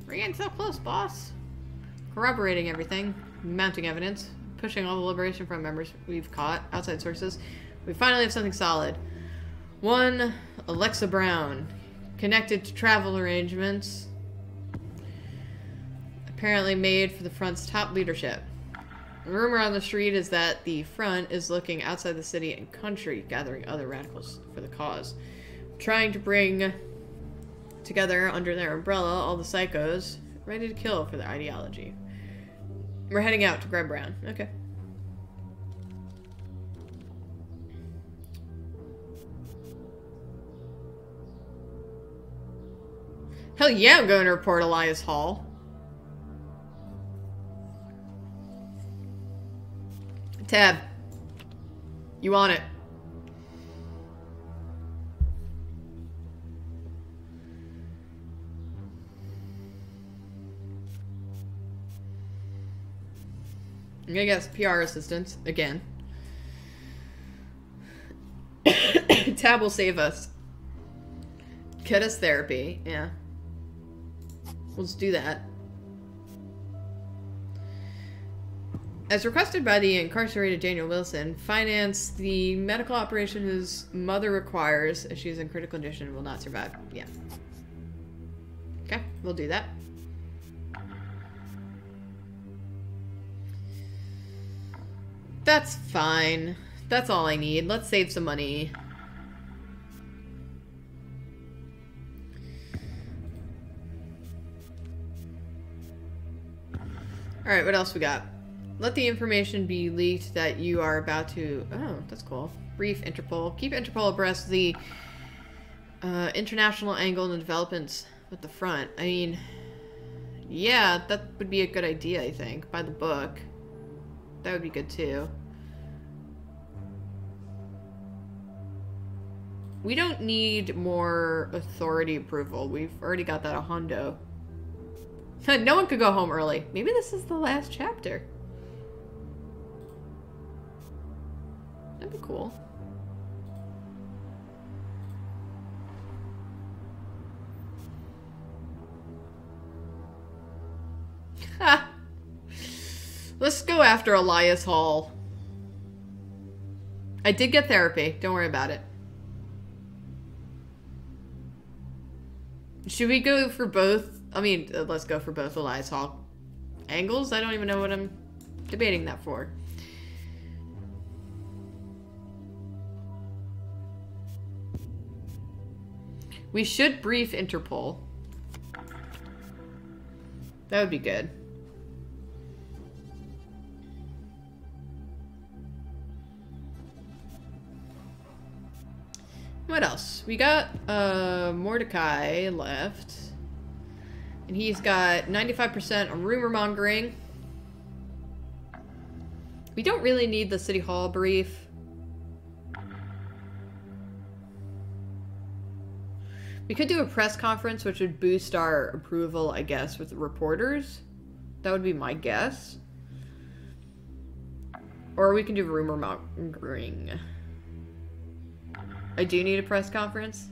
We're getting so close, boss. Corroborating everything, mounting evidence, pushing all the liberation front members we've caught, outside sources. We finally have something solid. 1, Alexa Brown, connected to travel arrangements, apparently made for the front's top leadership. The rumor on the street is that the front is looking outside the city and country, gathering other radicals for the cause, trying to bring together under their umbrella all the psychos ready to kill for their ideology. We're heading out to grab Brown. Okay. Hell yeah, I'm going to report Elias Hall. Tab. You on it. I'm gonna guess PR assistance again. Tab will save us. Get us therapy, yeah. Let's do that. As requested by the incarcerated Daniel Wilson, finance the medical operation his mother requires as she's in critical condition and will not survive. Yeah. Okay, we'll do that. That's fine. That's all I need. Let's save some money. Alright, what else we got? Let the information be leaked that you are about to... Oh, that's cool. Brief Interpol. Keep Interpol abreast of the international angle and the developments with the front. I mean, yeah, that would be a good idea, I think. By the book. That would be good, too. We don't need more authority approval. We've already got that a hondo. No one could go home early. Maybe this is the last chapter. That'd be cool. Ha! Let's go after Elias Hall. I did get therapy. Don't worry about it. Should we go for both? I mean, let's go for both Elias Hall angles. I don't even know what I'm debating that for. We should brief Interpol. That would be good. What else? We got Mordecai left. And he's got 95% on rumor mongering. We don't really need the City Hall brief. We could do a press conference, which would boost our approval, I guess, with the reporters. That would be my guess. Or we can do rumor mongering. I do need a press conference.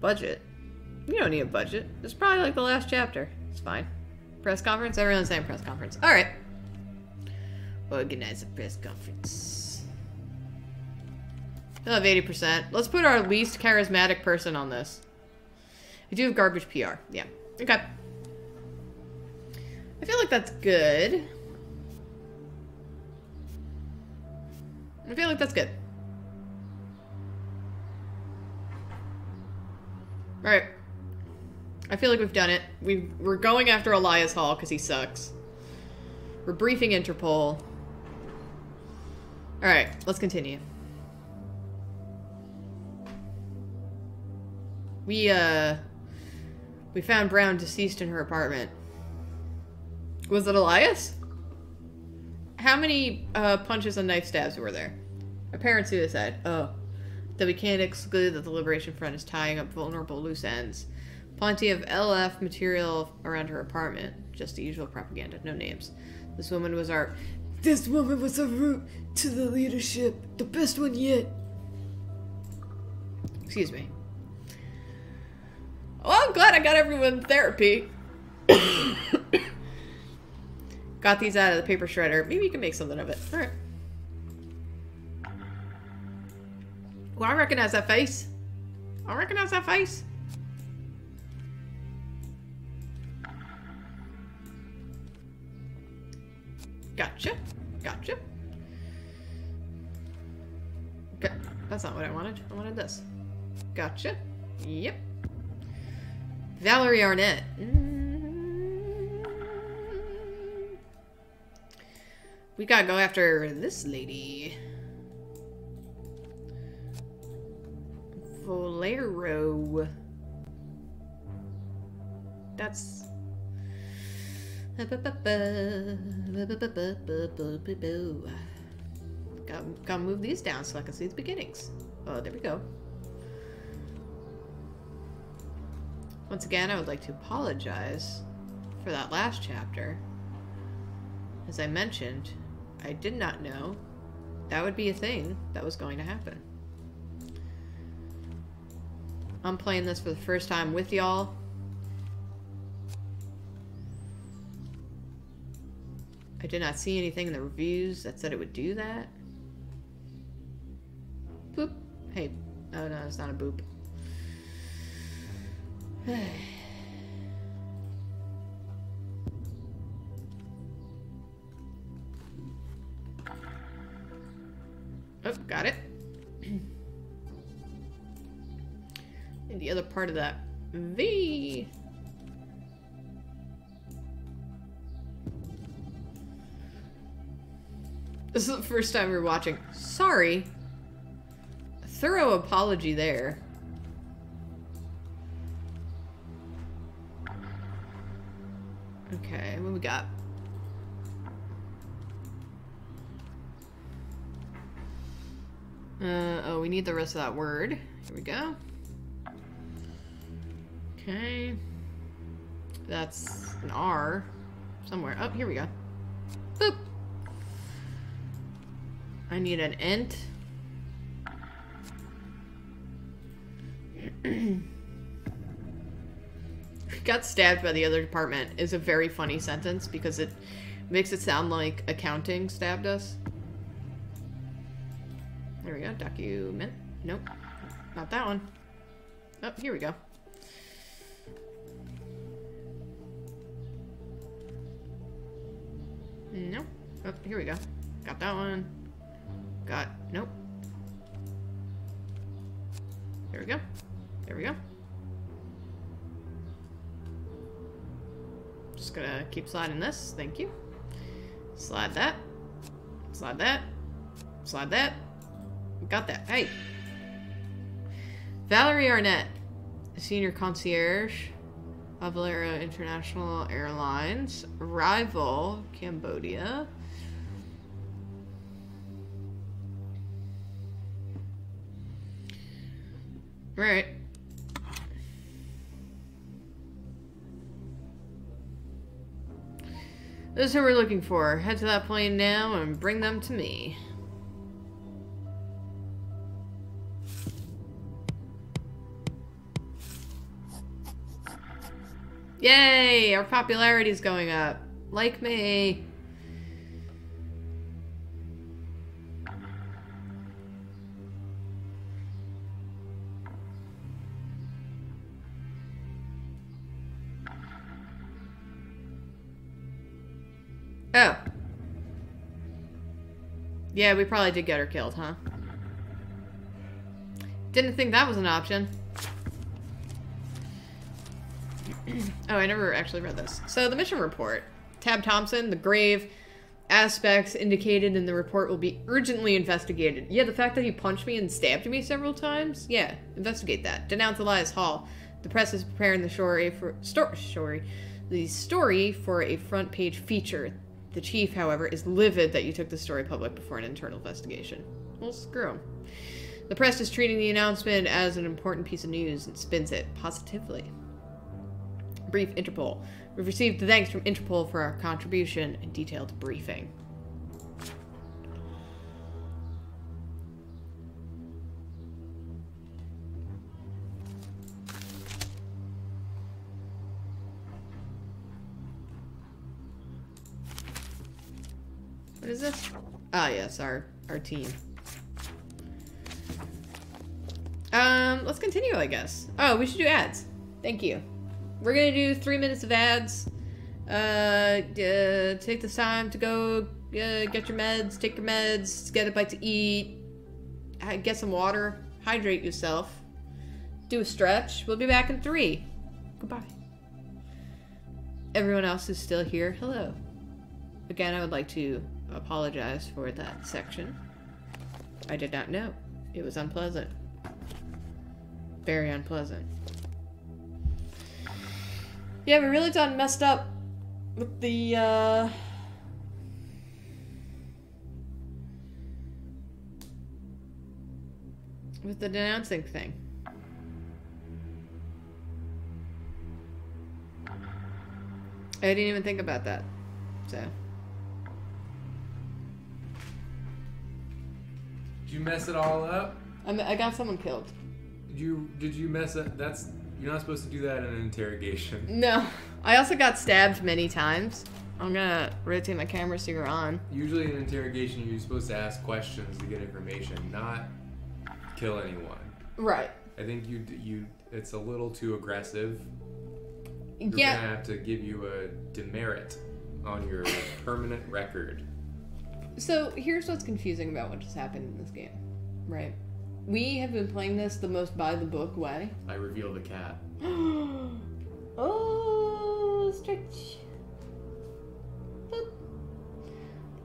Budget. You don't need a budget. It's probably like the last chapter. It's fine. Press conference? Everyone's saying press conference. Alright. Organize a press conference. I have 80%. Let's put our least charismatic person on this. We do have garbage PR. Yeah. Okay. I feel like that's good. I feel like that's good. Alright. I feel like we've done it. We're going after Elias Hall because he sucks. We're briefing Interpol. Alright, let's continue. We found Brown deceased in her apartment. Was it Elias? How many punches and knife stabs were there? Apparent suicide. Oh. That we can't exclude that the Liberation Front is tying up vulnerable loose ends. Plenty of LF material around her apartment. Just the usual propaganda. No names. This woman was our route to the leadership. The best one yet. Excuse me. Well, I'm glad I got everyone therapy. Got these out of the paper shredder. Maybe you can make something of it. Alright. Well, I recognize that face. I recognize that face. Gotcha. Gotcha. Okay. That's not what I wanted. I wanted this. Gotcha. Yep. Valerie Arnett. We gotta go after this lady. Valero. That's... Gotta move these down so I can see the beginnings. Oh, there we go. Once again, I would like to apologize for that last chapter. As I mentioned, I did not know that would be a thing that was going to happen. I'm playing this for the first time with y'all. I did not see anything in the reviews that said it would do that. Boop. Hey. Oh no, it's not a boop. Oh, got it. And the other part of that V. This is the first time we're watching. Sorry. A thorough apology there. Okay, what we got? Oh, we need the rest of that word. Here we go. Okay. That's an R somewhere. Oh, here we go. Boop. I need an ent. Got stabbed by the other department is a very funny sentence because it makes it sound like accounting stabbed us. There we go. Document. Nope. Not that one. Oh, here we go. Nope. Oh, here we go. Got that one. Got... Nope. There we go. There we go. Just gonna keep sliding this. Thank you. Slide that. Slide that. Slide that. Got that. Hey. Valerie Arnett, senior concierge of Valero International Airlines, rival Cambodia. Right. This is who we're looking for. Head to that plane now and bring them to me. Yay! Our popularity's going up. Like me. Oh. Yeah, we probably did get her killed, huh? Didn't think that was an option. Oh, I never actually read this. So, the mission report. Tab Thompson, the grave aspects indicated in the report will be urgently investigated. Yeah, the fact that he punched me and stabbed me several times? Yeah, investigate that. Denounce Elias Hall. The press is preparing the story for a front page feature. The chief, however, is livid that you took the story public before an internal investigation. Well, screw him. The press is treating the announcement as an important piece of news and spins it positively. Brief Interpol. We've received thanks from Interpol for our contribution and detailed briefing. What is this? Ah, yes, our team. Let's continue, I guess. Oh, we should do ads. Thank you. We're gonna do 3 minutes of ads. Take this time to go get your meds, take your meds, get a bite to eat, get some water, hydrate yourself, do a stretch. We'll be back in 3. Goodbye. Everyone else is still here. Hello. Again, I would like to apologize for that section. I did not know. It was unpleasant. Very unpleasant. Yeah, we really done messed up with the, with the denouncing thing. I didn't even think about that, so. Did you mess it all up? I got someone killed. Did you mess up? That's... You're not supposed to do that in an interrogation. No. I also got stabbed many times. I'm gonna rotate my camera so you're on. Usually in an interrogation, you're supposed to ask questions to get information, not kill anyone. Right. I think it's a little too aggressive. You're yeah. Gonna have to give you a demerit on your permanent record. So here's what's confusing about what just happened in this game, right? We have been playing this the most by-the-book way. I reveal the cat. Oh, stretch. Boop.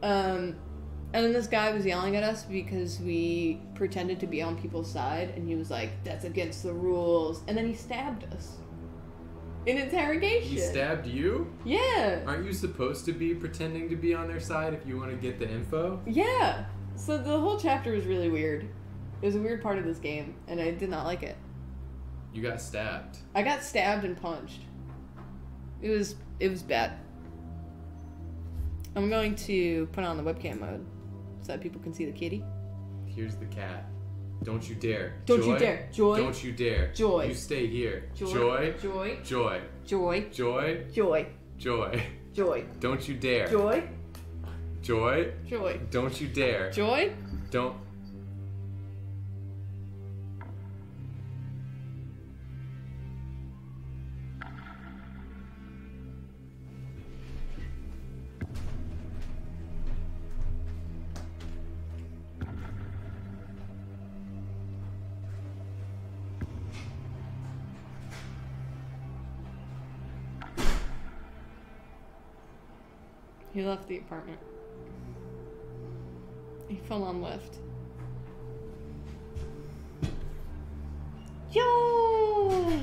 And then this guy was yelling at us because we pretended to be on people's side, and he was like, that's against the rules. And then he stabbed us. In interrogation. He stabbed you? Yeah. Aren't you supposed to be pretending to be on their side if you want to get the info? Yeah. So the whole chapter was really weird. It was a weird part of this game, and I did not like it. You got stabbed. I got stabbed and punched. It was bad. I'm going to put on the webcam mode so that people can see the kitty. Here's the cat. Don't you dare. Don't Joy. You dare. Joy. Don't you dare. Joy. You stay here. Joy. Joy. Joy. Joy. Joy. Joy. Joy. Joy. Don't you dare. Joy. Joy. Joy. Don't you dare. Joy. Don't. He left the apartment. He full on left. Yo!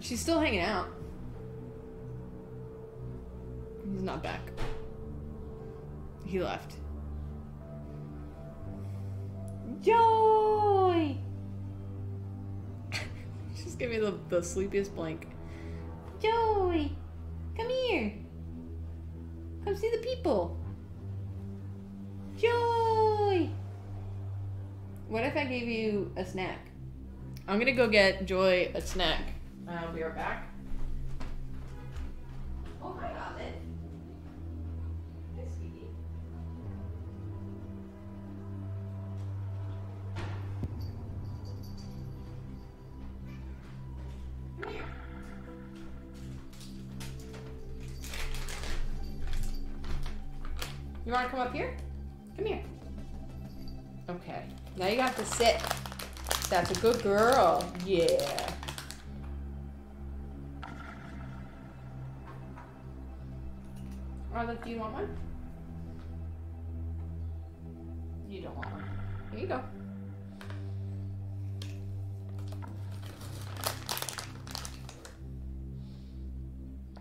She's still hanging out. He's not back. He left. Joy! Just give me the sleepiest blank. Joy! Come here! Come see the people! Joy! What if I gave you a snack? I'm gonna go get Joy a snack. We are back. Oh my god, it. Hey, sweetie. You want to come up here? Come here. Okay. Now you have to sit. That's a good girl. Yeah. Olive, do you want one? You don't want one. Here you go.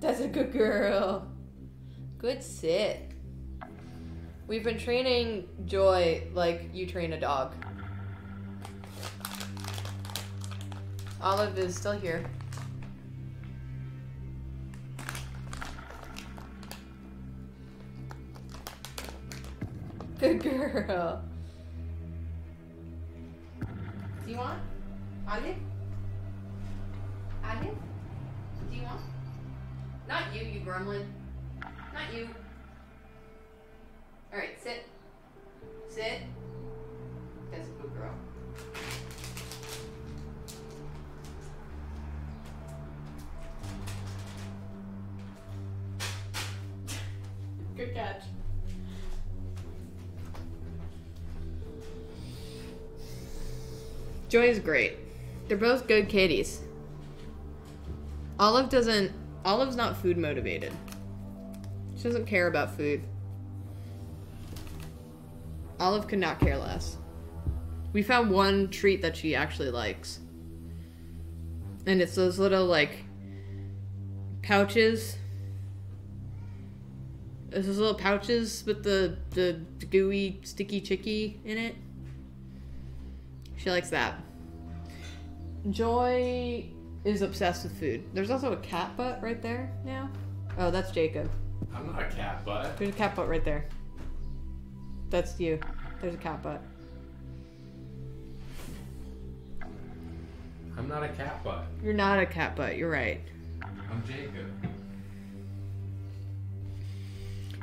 That's a good girl. Good sit. We've been training Joy like you train a dog. Olive is still here. Good girl. Do you want? Olive? Olive? Do you want? Not you, you gremlin. Not you. All right, sit. Sit. That's a good girl. Good catch. Joy is great. They're both good kitties. Olive's not food motivated. She doesn't care about food. Olive could not care less. We found one treat that she actually likes. And it's those little, like, pouches. It's those little pouches with the gooey, sticky chicky in it. She likes that. Joy is obsessed with food. There's also a cat butt right there now. Oh, that's Jacob. I'm not a cat butt. There's a cat butt right there. That's you. There's a cat butt. I'm not a cat butt. You're not a cat butt. You're right. I'm Jacob.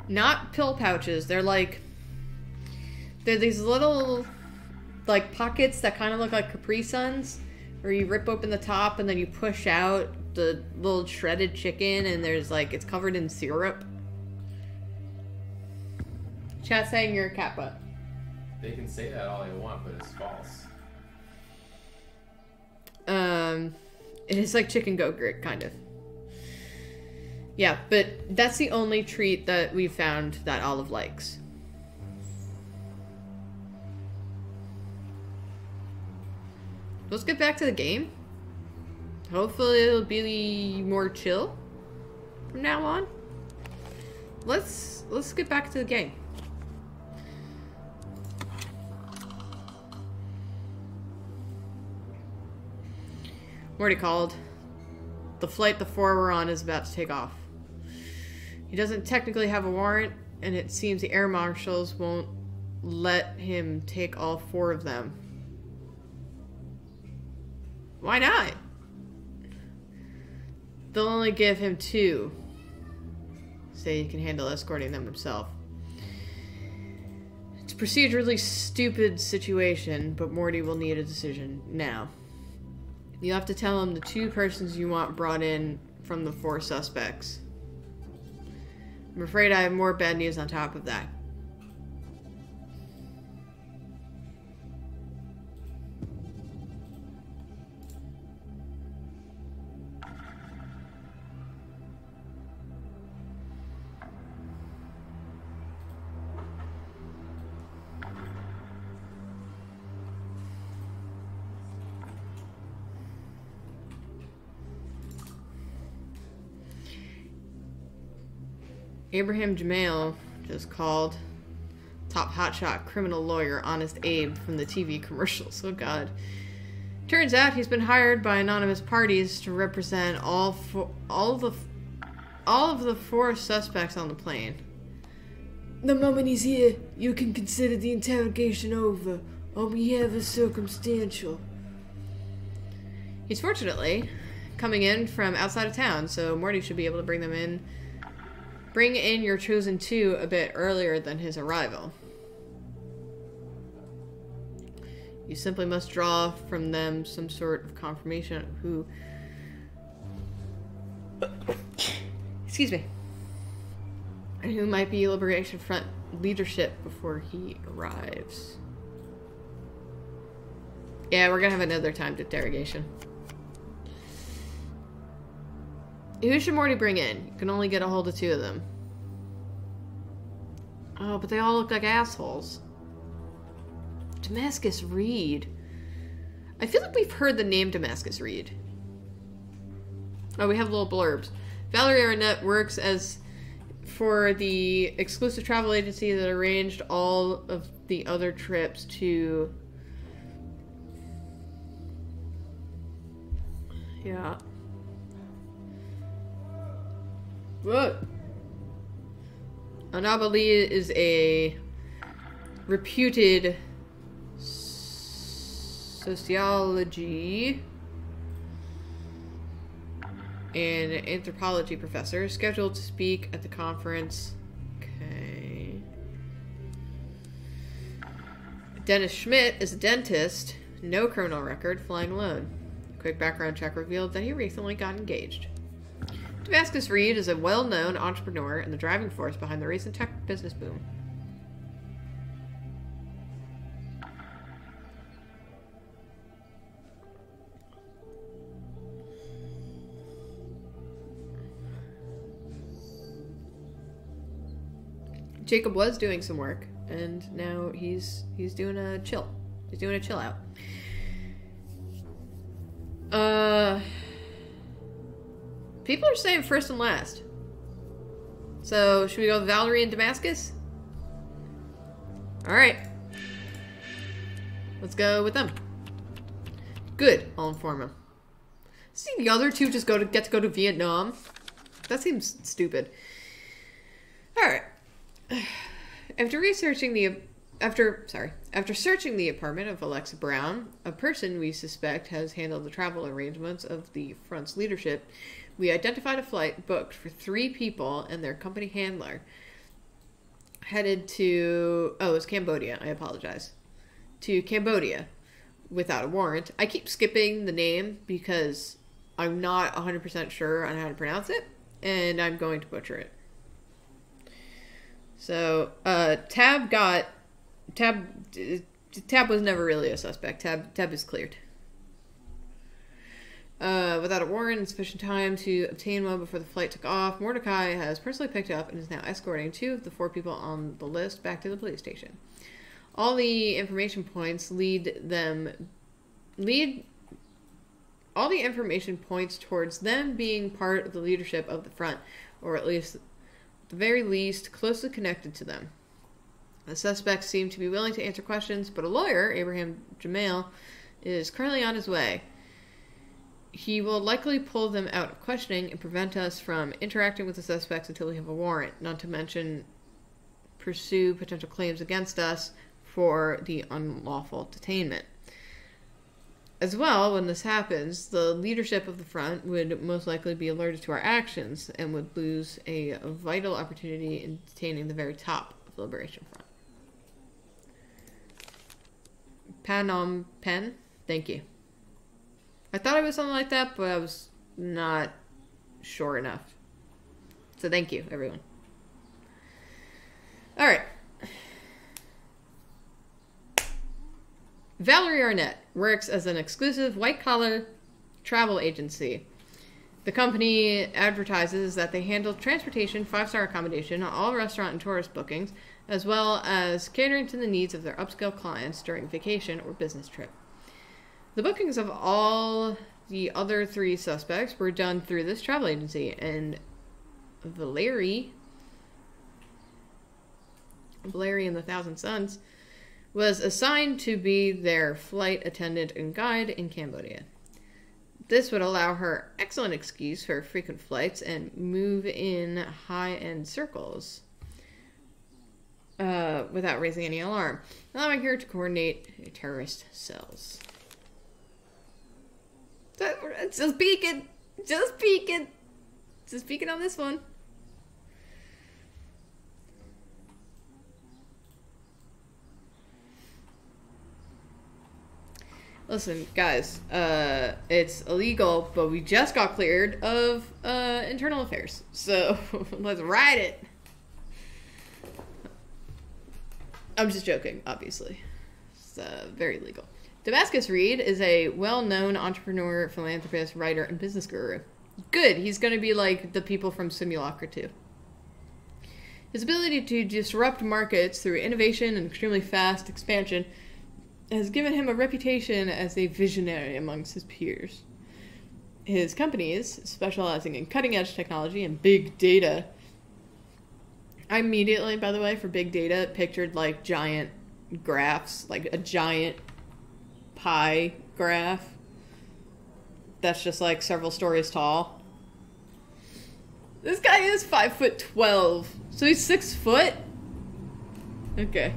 Not pill pouches. They're like... They're these little, like, pockets that kind of look like Capri Suns, where you rip open the top and then you push out the little shredded chicken, and there's like, it's covered in syrup. Chat saying you're a cat butt. They can say that all they want, but it's false. It is like chicken go-gurt, kind of. Yeah, but that's the only treat that we've found that Olive likes. Let's get back to the game. Hopefully it'll be more chill from now on. Let's get back to the game. Morty called. The flight the four were on is about to take off. He doesn't technically have a warrant, and it seems the air marshals won't let him take all four of them. Why not? They'll only give him two. Say he can handle escorting them himself. It's a procedurally stupid situation, but Morty will need a decision now. You have to tell him the two persons you want brought in from the four suspects. I'm afraid I have more bad news on top of that. Abraham Jamail just called top hotshot criminal lawyer Honest Abe from the TV commercials. Oh god. Turns out he's been hired by anonymous parties to represent all of the four suspects on the plane. The moment he's here, you can consider the interrogation over. All we have is circumstantial. He's fortunately coming in from outside of town, so Morty should be able to bring them in. Bring in your chosen two a bit earlier than his arrival. You simply must draw from them some sort of confirmation of who... Excuse me. And who might be Liberation Front leadership before he arrives. Yeah, we're gonna have another timed interrogation. Who should Morty bring in? You can only get a hold of two of them. Oh, but they all look like assholes. Damascus Reed. I feel like we've heard the name Damascus Reed. Oh, we have little blurbs. Valerie Arnett works for the exclusive travel agency that arranged all of the other trips to... Yeah. What? Annabelle Lee is a reputed sociology and anthropology professor scheduled to speak at the conference. Okay. Dennis Schmidt is a dentist, no criminal record, flying alone. A quick background check revealed that he recently got engaged. Damascus Reed is a well-known entrepreneur and the driving force behind the recent tech business boom. Jacob was doing some work, and now he's doing a chill. He's doing a chill out. People are saying first and last. So, should we go with Valerie and Damascus? Alright. Let's go with them. Good. I'll inform him. See, the other two just get to go to Vietnam. That seems stupid. Alright. After searching the apartment of Alexa Brown, a person we suspect has handled the travel arrangements of the Front's leadership, we identified a flight booked for three people and their company handler headed to... Oh, it was Cambodia. I apologize. To Cambodia without a warrant. I keep skipping the name because I'm not 100% sure on how to pronounce it, and I'm going to butcher it. So, Tab was never really a suspect. Tab is cleared. Without a warrant and sufficient time to obtain one before the flight took off, Mordecai has personally picked up and is now escorting 2 of the 4 people on the list back to the police station. All the information points towards them being part of the leadership of the front, or at the very least closely connected to them. The suspects seem to be willing to answer questions, but a lawyer, Abraham Jamail, is currently on his way. He will likely pull them out of questioning and prevent us from interacting with the suspects until we have a warrant, not to mention pursue potential claims against us for the unlawful detainment. As well, when this happens, the leadership of the front would most likely be alerted to our actions and would lose a vital opportunity in detaining the very top of the Liberation Front. Phnom Penh? Thank you. I thought it was something like that, but I was not sure enough. So thank you, everyone. Alright. Valerie Arnett works as an exclusive white-collar travel agency. The company advertises that they handle transportation, 5-star accommodation, all restaurant and tourist bookings, as well as catering to the needs of their upscale clients during vacation or business trip. The bookings of all the other 3 suspects were done through this travel agency, and Valerie and the Thousand Sons was assigned to be their flight attendant and guide in Cambodia. This would allow her excellent excuse for frequent flights and move in high-end circles without raising any alarm, allowing her to coordinate terrorist cells. Just peeking! Just peeking! Just peeking on this one. Listen, guys, it's illegal, but we just got cleared of internal affairs. So, let's ride it. I'm just joking, obviously. It's very legal. Damascus Reed is a well-known entrepreneur, philanthropist, writer, and business guru. Good, he's going to be like the people from Simulacra 2. His ability to disrupt markets through innovation and extremely fast expansion has given him a reputation as a visionary amongst his peers. His companies, specializing in cutting-edge technology and big data. I immediately, by the way, for big data, pictured, like, giant graphs, like a giant pie graph that's just, like, several stories tall. This guy is 5'12", so he's 6 foot? Okay.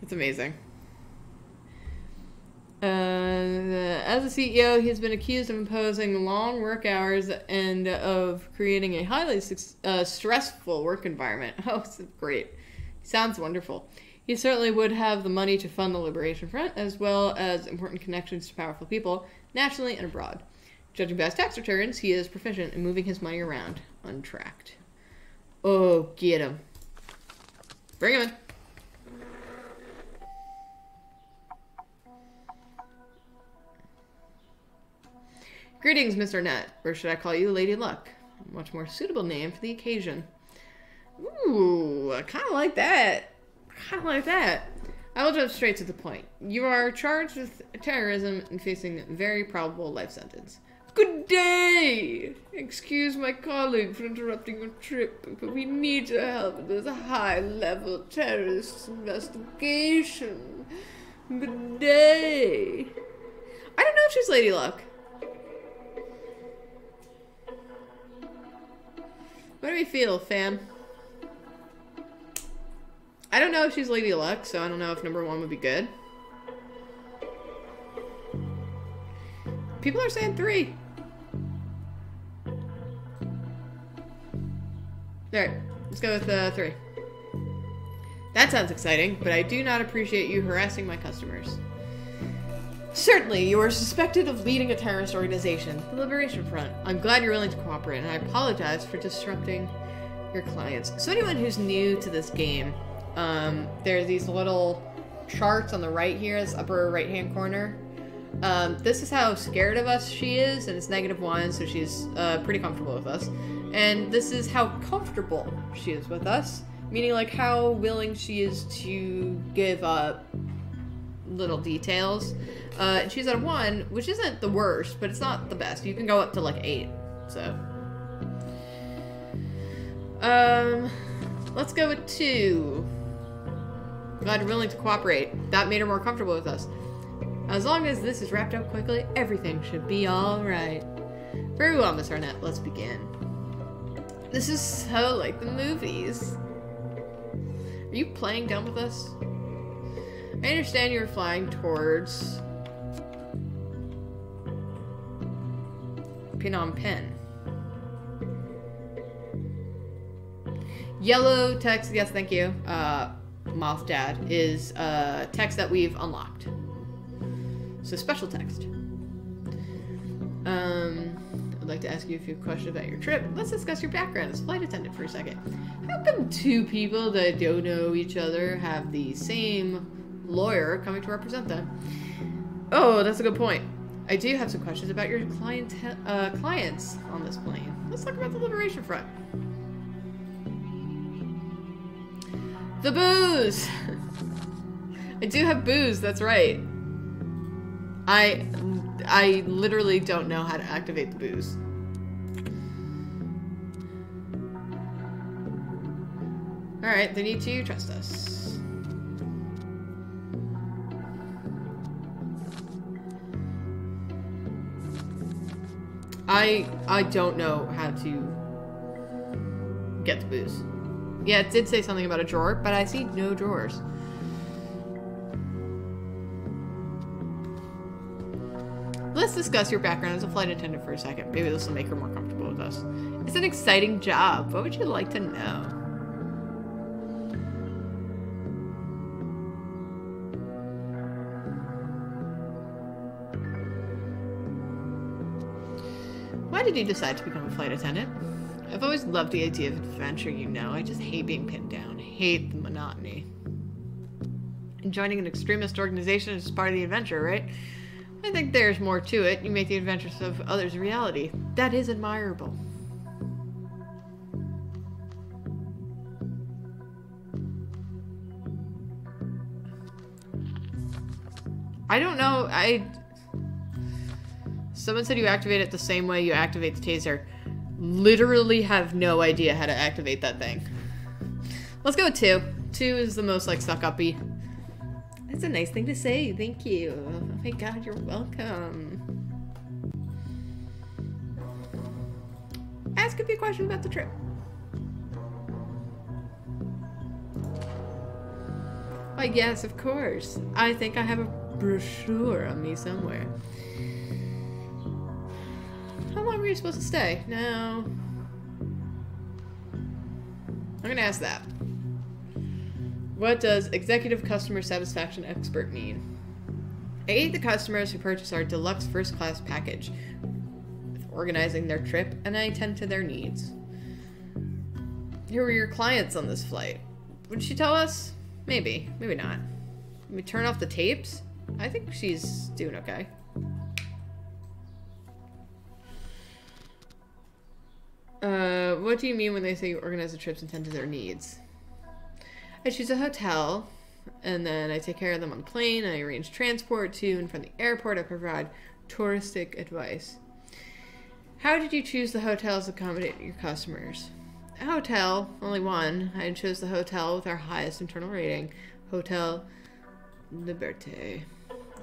It's amazing. As a CEO, he has been accused of imposing long work hours and of creating a highly stressful work environment. Oh, it's great. He sounds wonderful. He certainly would have the money to fund the Liberation Front, as well as important connections to powerful people, nationally and abroad. Judging by his tax returns, he is proficient in moving his money around, untracked. Oh, get him. Bring him in. Greetings, Mr. Arnett, or should I call you Lady Luck? A much more suitable name for the occasion. Ooh, I kind of like that. I will jump straight to the point. You are charged with terrorism and facing a very probable life sentence. Good day! Excuse my colleague for interrupting your trip, but we need your help in this high-level terrorist investigation. Good day! I don't know if she's Lady Luck. What do we feel, fam? I don't know if she's Lady Luck, so I don't know if #1 would be good. People are saying 3. Alright, let's go with 3. That sounds exciting, but I do not appreciate you harassing my customers. Certainly, you are suspected of leading a terrorist organization, the Liberation Front. I'm glad you're willing to cooperate, and I apologize for disrupting your clients. So anyone who's new to this game, there's these little charts on the right here, this upper right-hand corner. This is how scared of us she is, and it's -1, so she's pretty comfortable with us. And this is how comfortable she is with us, meaning like how willing she is to give up little details. And she's at 1, which isn't the worst, but it's not the best. You can go up to like 8, so. Let's go with 2. Glad you're willing to cooperate. That made her more comfortable with us. As long as this is wrapped up quickly, everything should be alright. Very well, Miss Arnett, let's begin. This is so like the movies. Are you playing dumb with us? I understand you're flying towards Phnom Penh. Yellow text, yes, thank you. Moth Dad is text that we've unlocked. So special text. I'd like to ask you a few questions about your trip. Let's discuss your background as flight attendant for a second. How come two people that don't know each other have the same lawyer coming to represent them? Oh, that's a good point. I do have some questions about your clients on this plane. Let's talk about the Liberation Front. The booze! I do have booze, that's right. I literally don't know how to activate the booze. Alright, they need to trust us. I don't know how to get the booze. Yeah, it did say something about a drawer, but I see no drawers. Let's discuss your background as a flight attendant for a second. Maybe this will make her more comfortable with us. It's an exciting job. What would you like to know? Why did you decide to become a flight attendant? I've always loved the idea of adventure, you know. I just hate being pinned down. I hate the monotony. And joining an extremist organization is part of the adventure, right? I think there's more to it. You make the adventures of others a reality. That is admirable. I don't know. Someone said you activate it the same way you activate the taser. Literally have no idea how to activate that thing. Let's go with 2. 2 is the most like suck-uppy. That's a nice thing to say, thank you. Oh my god, you're welcome. Ask a few questions about the trip. Why, yes, of course. I think I have a brochure on me somewhere. How long were you supposed to stay? No. I'm gonna ask that. What does executive customer satisfaction expert mean? I aid the customers who purchase our deluxe first class package with organizing their trip, and I attend to their needs. Who were your clients on this flight? Would she tell us? Maybe. Maybe not. Can we turn off the tapes? I think she's doing okay. What do you mean when they say you organize the trips and tend to their needs? I choose a hotel, and then I take care of them on the plane. I arrange transport to and from the airport. I provide touristic advice. How did you choose the hotels to accommodate your customers? A hotel, only one. I chose the hotel with our highest internal rating, Hotel Liberté.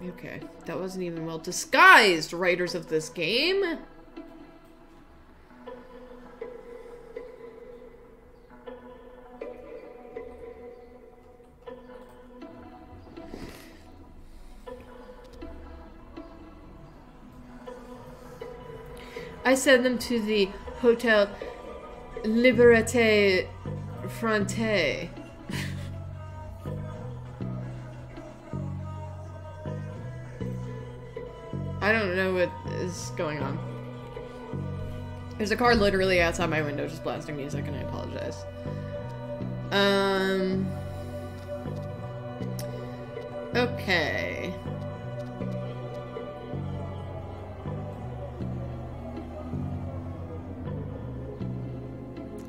Okay, that wasn't even well disguised, writers of this game. I send them to the Hotel Liberté Frontier. I don't know what is going on. There's a car literally outside my window just blasting music, and I apologize. Okay.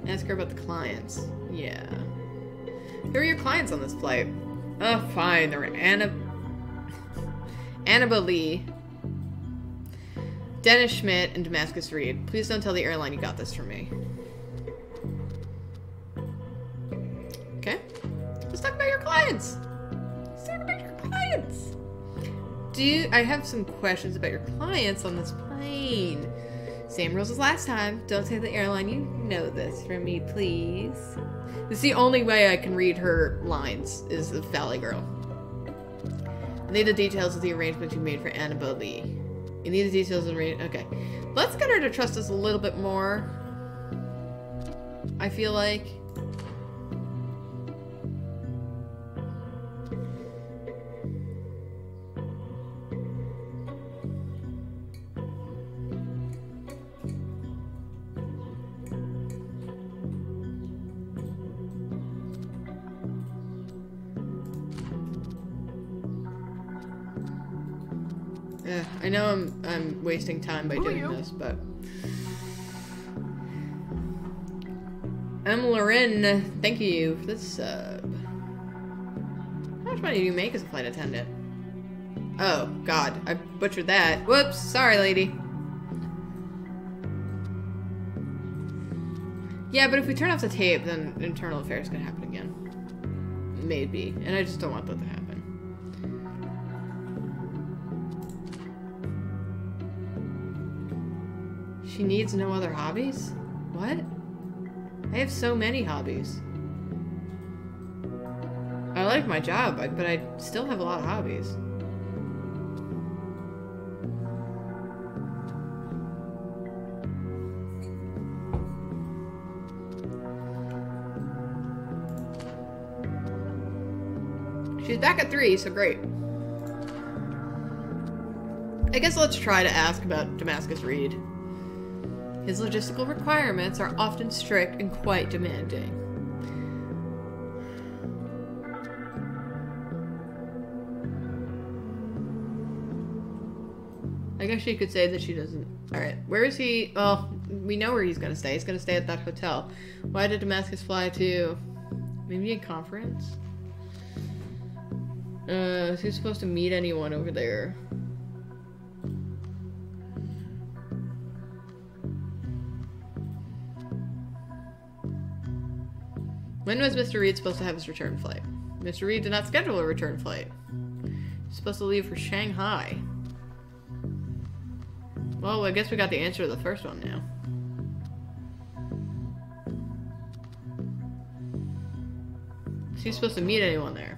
Ask her about the clients. Yeah. Who are your clients on this flight? Oh, fine. There were Annabelle Lee, Dennis Schmidt, and Damascus Reed. Please don't tell the airline you got this from me. Okay. Let's talk about your clients. I have some questions about your clients on this plane. Same rules as last time. Don't say the airline. You know this from me, please. This is the only way I can read her lines, is the Valley Girl. I need the details of the arrangement you made for Annabelle Lee. You need the details of the arrangement. Okay. Let's get her to trust us a little bit more. I feel like. I know I'm wasting time by doing this, but I'm Lauren. Thank you for the sub. How much money do you make as a flight attendant? Oh God, I butchered that. Whoops, sorry, lady. Yeah, but if we turn off the tape, then internal affairs can happen again. Maybe, and I just don't want that to happen. She needs no other hobbies? What? I have so many hobbies. I like my job, but I still have a lot of hobbies. She's back at 3, so great. I guess let's try to ask about Damascus Reed. His logistical requirements are often strict and quite demanding. I guess she could say that she doesn't. Alright, where is he? Well, we know where he's gonna stay. He's gonna stay at that hotel. Why did Damascus fly to? Maybe a conference? Is he supposed to meet anyone over there? When was Mr. Reed supposed to have his return flight? Mr. Reed did not schedule a return flight. He's supposed to leave for Shanghai. Well, I guess we got the answer to the first one now. Is he supposed to meet anyone there?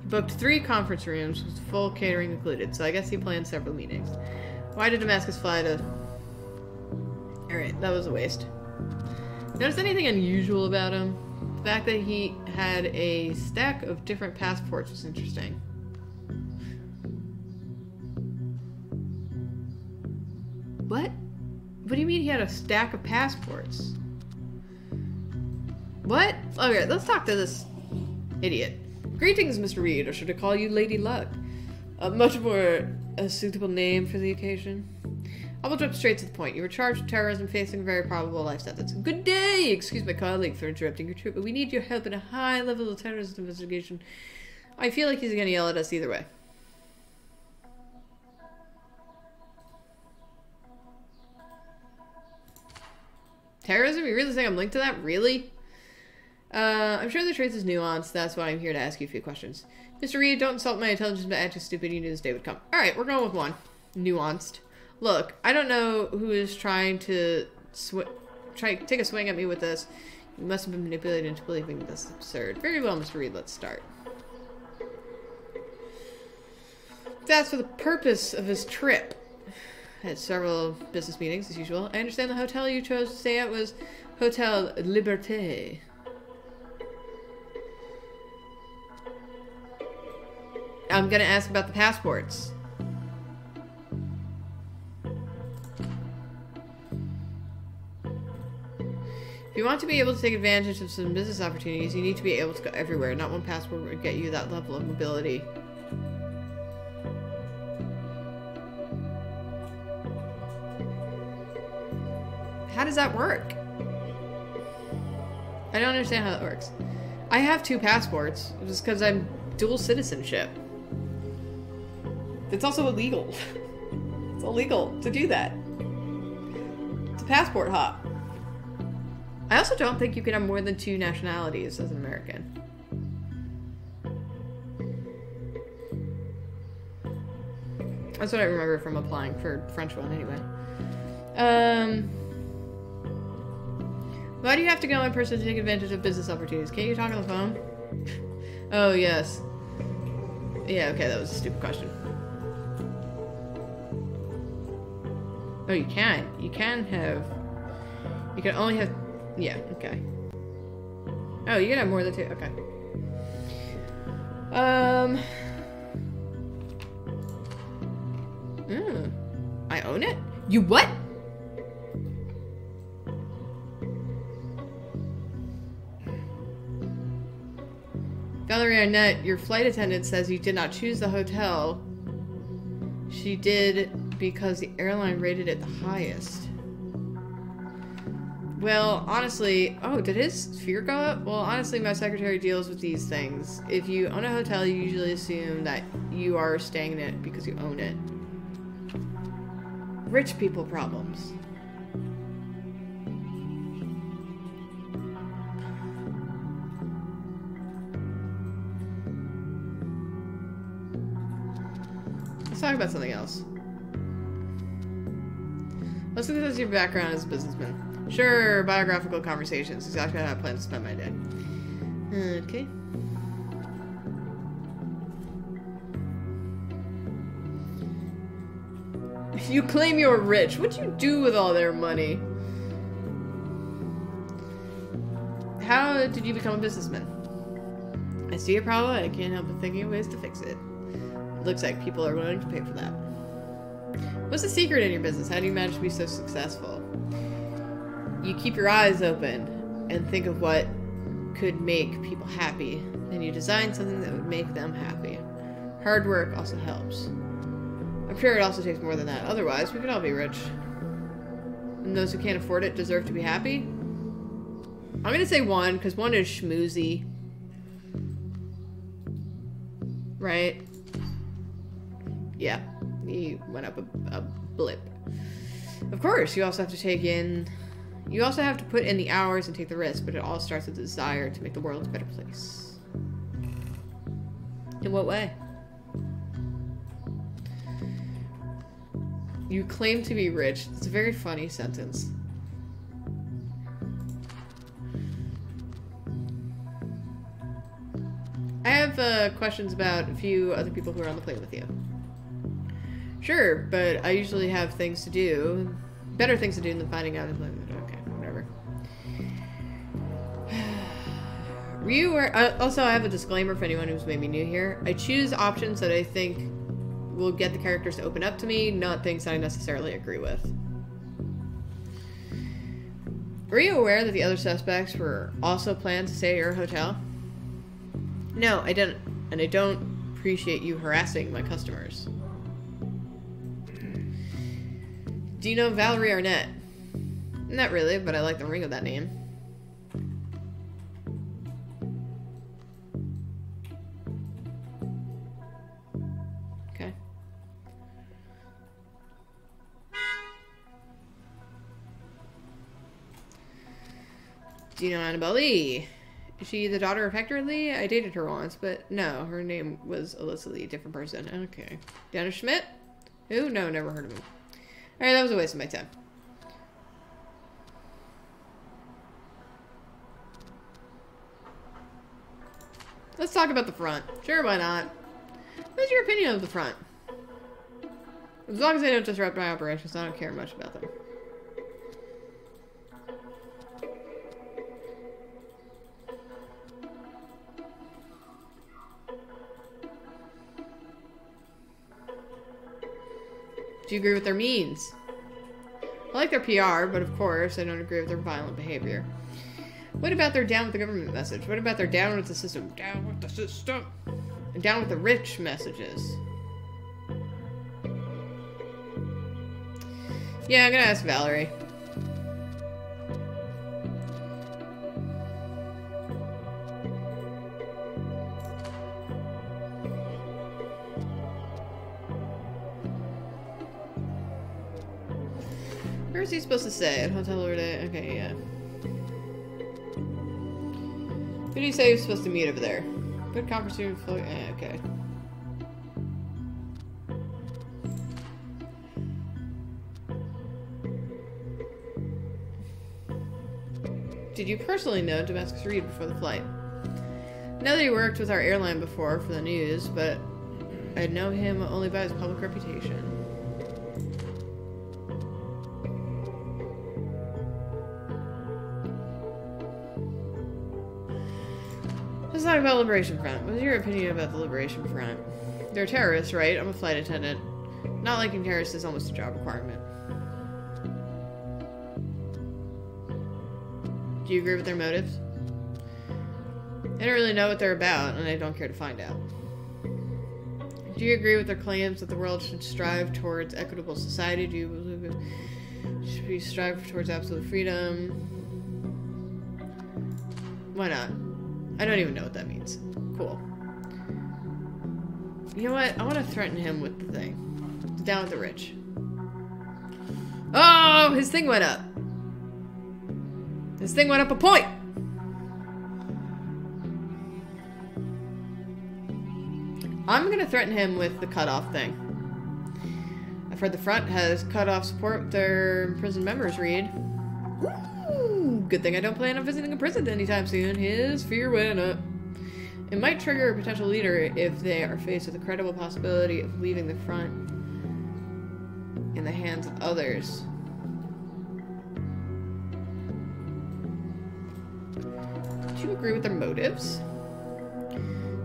He booked 3 conference rooms with full catering included, so I guess he planned several meetings. Why did Damascus fly to... Alright, that was a waste. Notice anything unusual about him? The fact that he had a stack of different passports was interesting. What? What do you mean he had a stack of passports? What? Okay, let's talk to this idiot. Greetings, Mr. Reed, or should I call you Lady Luck? A much more suitable name for the occasion. I will jump straight to the point. You were charged with terrorism, facing a very probable life sentence. Good day! Excuse my colleague for interrupting your trip, but we need your help in a high level of terrorism investigation. I feel like he's gonna yell at us either way. Terrorism? You really think I'm linked to that? Really? I'm sure the trace is nuanced. That's why I'm here to ask you a few questions. Mr. Reed, don't insult my intelligence by acting stupid. You knew this day would come. Alright, we're going with one. Nuanced. Look, I don't know who is trying to take a swing at me with this. You must have been manipulated into believing this is absurd. Very well, Mr. Reed, let's start. That's for the purpose of his trip. I had several business meetings, as usual. I understand the hotel you chose to stay at was Hotel Liberté. I'm gonna ask about the passports. you want to be able to take advantage of some business opportunities, you need to be able to go everywhere. Not one passport would get you that level of mobility. How does that work? I don't understand how that works. I have two passports just because I'm dual citizenship. It's also illegal. It's illegal to do that. It's a passport hop. I also don't think you can have more than two nationalities as an American. That's what I remember from applying for French one anyway. Why do you have to go in person to take advantage of business opportunities? Can't you talk on the phone? Oh, yes. Yeah, okay, that was a stupid question. Oh, you can. You can have... You can only have... Yeah, okay. Oh, you can have more than two. Okay. I own it? You what? Valerie Arnett, your flight attendant says you did not choose the hotel. She did because the airline rated it the highest. Well, honestly... Oh, did his fear go up? Well, honestly, my secretary deals with these things. If you own a hotel, you usually assume that you are staying in it because you own it. Rich people problems. Let's talk about something else. Let's look at your background as a businessman. Sure, biographical conversations. Exactly how I plan to spend my day. Okay. You claim you're rich. What'd you do with all their money? How did you become a businessman? I see your problem. I can't help but thinking of ways to fix it. Looks like people are willing to pay for that. What's the secret in your business? How do you manage to be so successful? You keep your eyes open and think of what could make people happy. And you design something that would make them happy. Hard work also helps. I'm sure it also takes more than that. Otherwise, we could all be rich. And those who can't afford it deserve to be happy? I'm going to say one, because one is schmoozy. Right? Yeah, he went up a blip. Of course, you also have to take in... You also have to put in the hours and take the risk, but it all starts with the desire to make the world a better place. In what way? You claim to be rich. It's a very funny sentence. I have questions about a few other people who are on the plane with you. Sure, but I usually have things to do. Better things to do than finding out. Okay, whatever. You were, also, I have a disclaimer for anyone who's maybe new here. I choose options that I think will get the characters to open up to me, not things that I necessarily agree with. Were you aware that the other suspects were also planned to stay at your hotel? No, I didn't. And I don't appreciate you harassing my customers. Do you know Valerie Arnett? Not really, but I like the ring of that name. Okay. Do you know Annabelle Lee? Is she the daughter of Hector Lee? I dated her once, but no, her name was Alyssa Lee, a different person. Okay. Dennis Schmidt? Who? No, never heard of him. Alright, that was a waste of my time. Let's talk about the front. Sure, why not? What's your opinion of the front? As long as they don't disrupt my operations, I don't care much about them. Do you agree with their means? I like their PR, but of course I don't agree with their violent behavior. What about their down with the government message? What about their down with the system? Down with the system. And down with the rich messages. Yeah, I'm gonna ask Valerie. Where is he supposed to say? At Hotel Liberté? Okay, yeah. Who did he say he was supposed to meet over there? Good conversation. Okay. Did you personally know Damascus Reed before the flight? Know that he worked with our airline before for the news, but I know him only by his public reputation. Let's talk about Liberation Front. What is your opinion about the Liberation Front? They're terrorists, right? I'm a flight attendant. Not liking terrorists is almost a job requirement. Do you agree with their motives? I don't really know what they're about, and I don't care to find out. Do you agree with their claims that the world should strive towards equitable society? Do you believe it should be strive towards absolute freedom? Why not? I don't even know what that means. Cool. You know what? I want to threaten him with the thing. It's down with the rich. Oh, his thing went up. This thing went up a point! I'm gonna threaten him with the cutoff thing. I've heard the front has cut off support their imprisoned members, Reed. Ooh, good thing I don't plan on visiting a prison anytime soon. His fear went up. It might trigger a potential leader if they are faced with a credible possibility of leaving the front in the hands of others. Do you agree with their motives?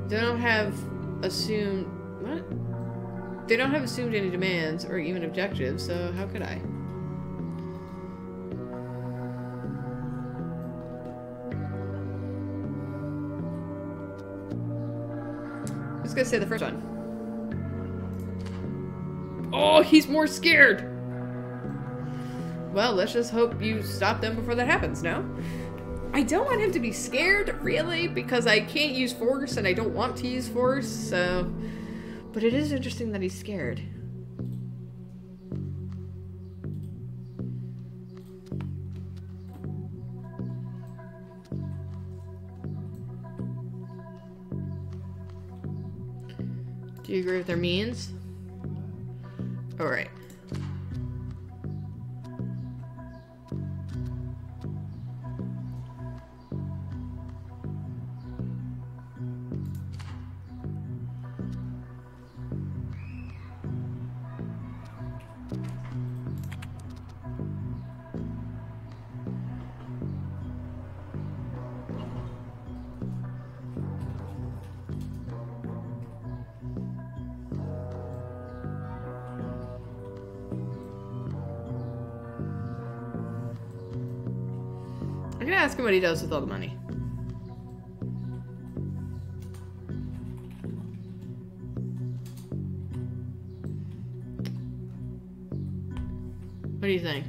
They don't have assumed what? They don't have assumed any demands or even objectives, so how could I? I was gonna say the first one. Oh, he's more scared! Well, let's just hope you stop them before that happens, no? I don't want him to be scared, really, because I can't use force and I don't want to use force, so... But it is interesting that he's scared. Do you agree with their means? Alright. Ask him what he does with all the money. What do you think?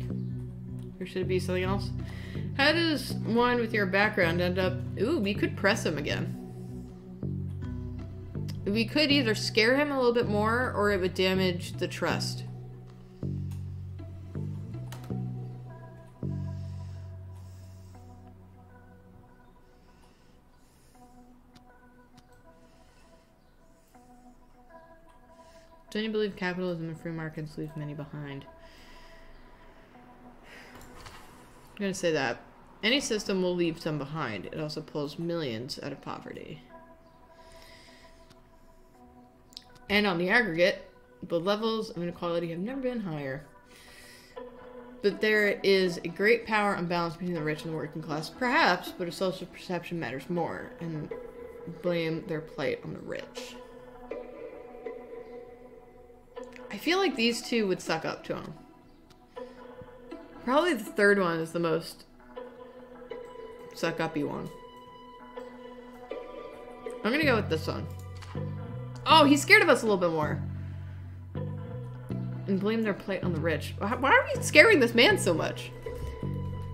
Or should it be something else? How does one with your background end up... Ooh, we could press him again. We could either scare him a little bit more, or it would damage the trust. Don't you believe capitalism and free markets leave many behind? I'm gonna say that. Any system will leave some behind. It also pulls millions out of poverty. And on the aggregate, the levels of inequality have never been higher. But there is a great power imbalance between the rich and the working class, perhaps, but a social perception matters more, and blame their plight on the rich. I feel like these two would suck up to him. Probably the third one is the most suck uppy one. I'm gonna go with this one. Oh, he's scared of us a little bit more. And blame their plight on the rich. Why are we scaring this man so much?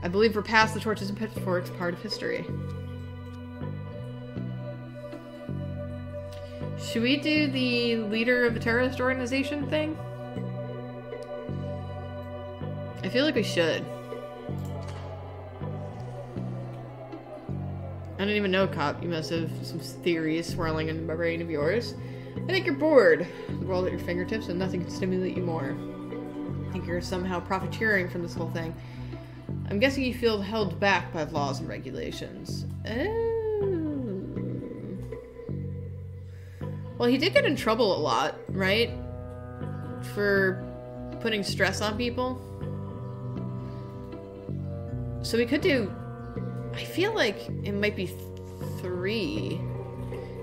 I believe we're past the torches and pitchforks part of history. Should we do the leader of a terrorist organization thing? I feel like we should. I don't even know, Cop. You must have some theories swirling in my brain of yours. I think you're bored. The world at your fingertips and nothing can stimulate you more. I think you're somehow profiteering from this whole thing. I'm guessing you feel held back by laws and regulations. Oh. Well, he did get in trouble a lot, right? For putting stress on people. So we could do... I feel like it might be 3.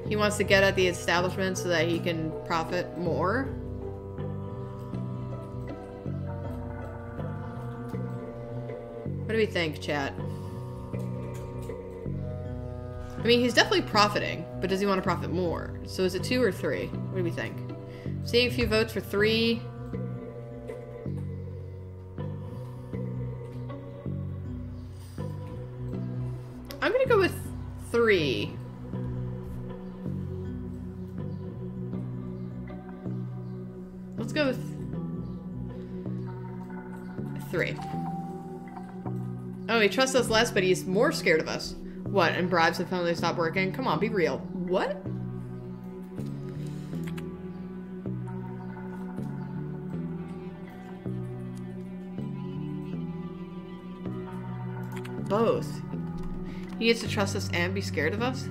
He wants to get at the establishment so that he can profit more. What do we think, chat? I mean, he's definitely profiting, but does he want to profit more? So is it 2 or 3? What do we think? Seeing a few votes for 3. I'm gonna go with 3. Let's go with 3. Oh, he trusts us less, but he's more scared of us. What, and bribes have finally stopped working? Come on, be real. What? Both. He gets to trust us and be scared of us?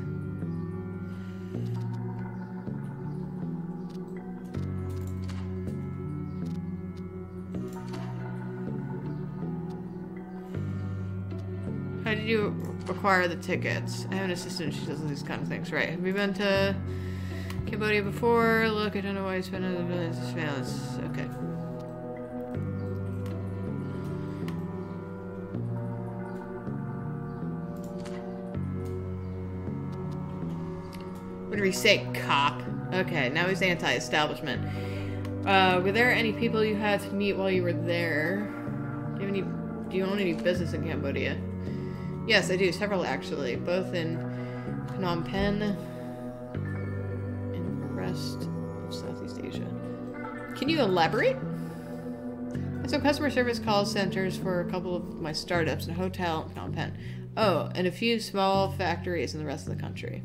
You acquire the tickets. I have an assistant, she does all these kind of things, right? Have we been to Cambodia before? Look, I don't know why you spent another millions of surveillance. Okay. What did we say, cop? Okay, now he's anti-establishment. Were there any people you had to meet while you were there? Do you own any business in Cambodia? Yes, I do. Several, actually. Both in Phnom Penh and the rest of Southeast Asia. Can you elaborate? And so customer service call centers for a couple of my startups and a hotel in Phnom Penh. Oh, and a few small factories in the rest of the country.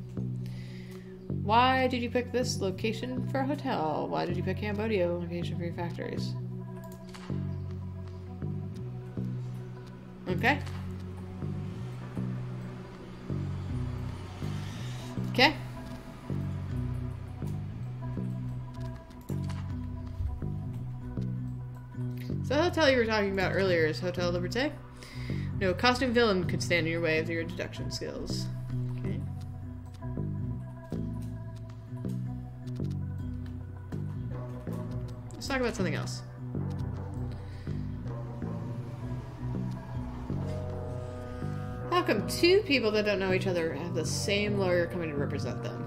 Why did you pick this location for a hotel? Why did you pick Cambodia location for your factories? Okay. Okay. So the hotel you were talking about earlier is Hotel Liberté. No costume villain could stand in your way of your deduction skills. Okay. Let's talk about something else. How come 2 people that don't know each other have the same lawyer coming to represent them?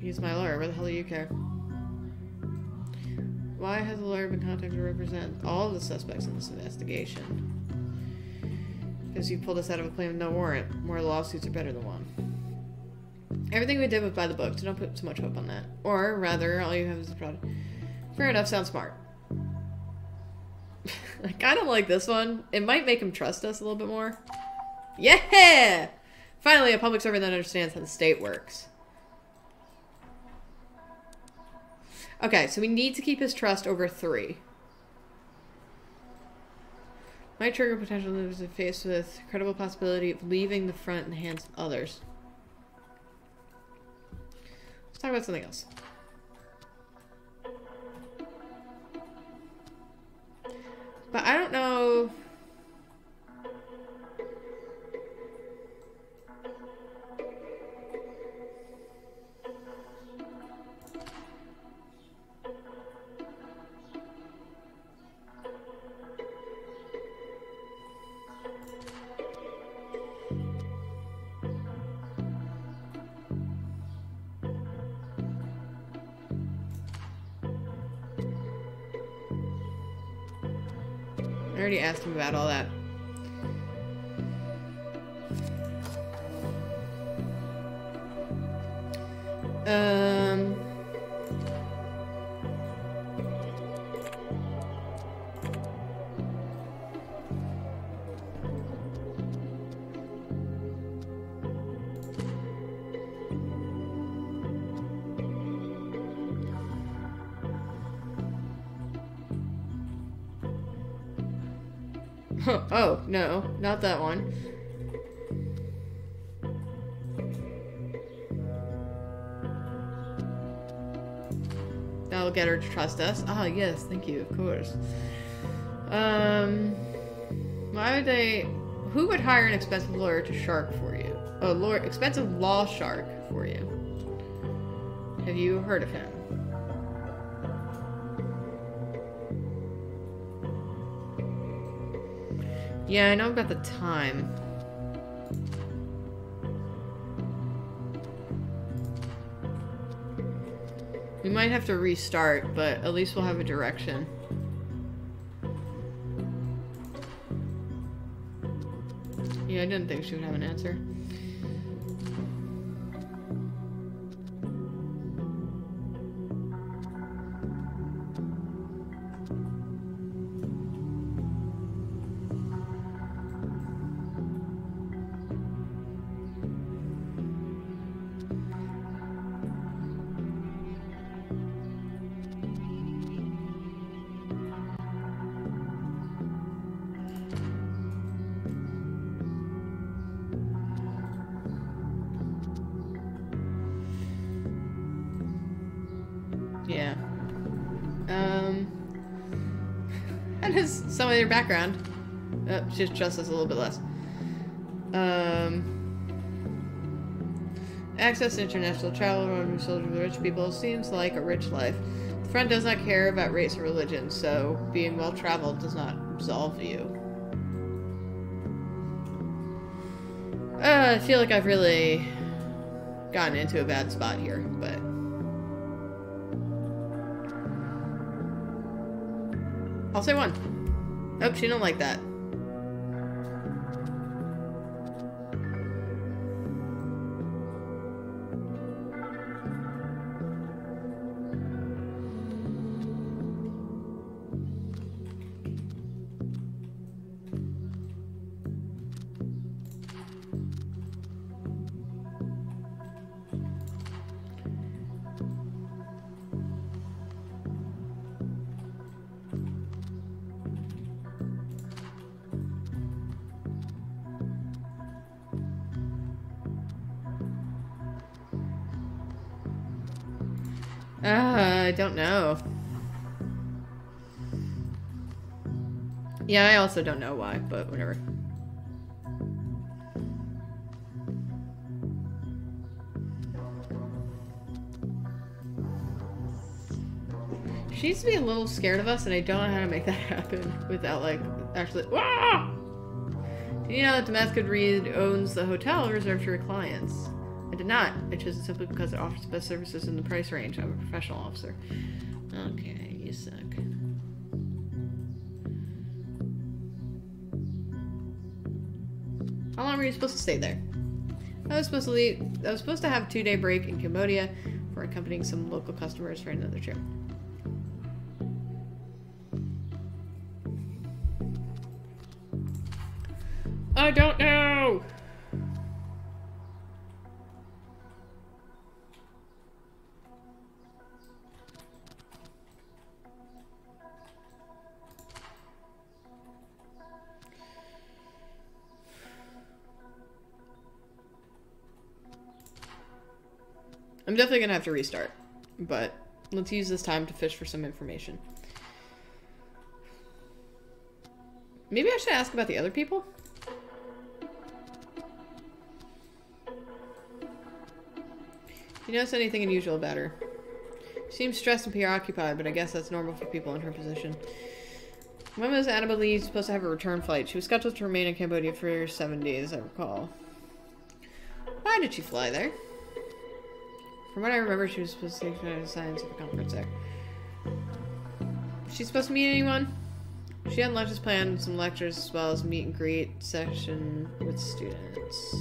He's my lawyer. Why the hell do you care? Why has the lawyer been contacted to represent all of the suspects in this investigation? Because you pulled us out of a claim with no warrant. More lawsuits are better than one. Everything we did was by the book, so don't put too much hope on that. Or, rather, all you have is the product. Fair enough, sounds smart. I kind of like this one. It might make him trust us a little bit more. Yeah! Finally, a public servant that understands how the state works. Okay, so we need to keep his trust over 3. Might trigger potential losers if faced with credible possibility of leaving the front in the hands of others. Talk about something else. But I don't know. already asked him about all that. Oh, no, not that one. That'll get her to trust us. Ah, yes, thank you, of course. Why would they... Who would hire an expensive lawyer to shark for you? Oh, lawyer, expensive law shark for you. Have you heard of him? Yeah, I know about the time. We might have to restart, but at least we'll have a direction. Yeah, I didn't think she would have an answer. Background. Oh, she trusts us a little bit less. Access to international travel among the rich people seems like a rich life. The friend does not care about race or religion, so being well traveled does not absolve you. I feel like I've really gotten into a bad spot here, but. I'll say one. Oh, she don't like that. I don't know. Yeah, I also don't know why, but whatever. She used to be a little scared of us, and I don't know how to make that happen without, like, actually... Ah! Do you know that Damascus Reed owns the hotel reserved for your clients? I did not. I chose it simply because it offers the best services in the price range. I'm a professional officer. Okay, you suck. How long were you supposed to stay there? I was supposed to leave. I was supposed to have a 2-day break in Cambodia for accompanying some local customers for another trip. I don't know! I'm definitely gonna have to restart, but let's use this time to fish for some information. Maybe I should ask about the other people? You notice anything unusual about her? She seems stressed and preoccupied, but I guess that's normal for people in her position. When was Annabelle Lee supposed to have a return flight? She was scheduled to remain in Cambodia for 7 days, I recall. Why did she fly there? From what I remember, she was supposed to take a scientific conference there. Is she supposed to meet anyone? She had lunches planned, some lectures, as well as meet and greet session with students.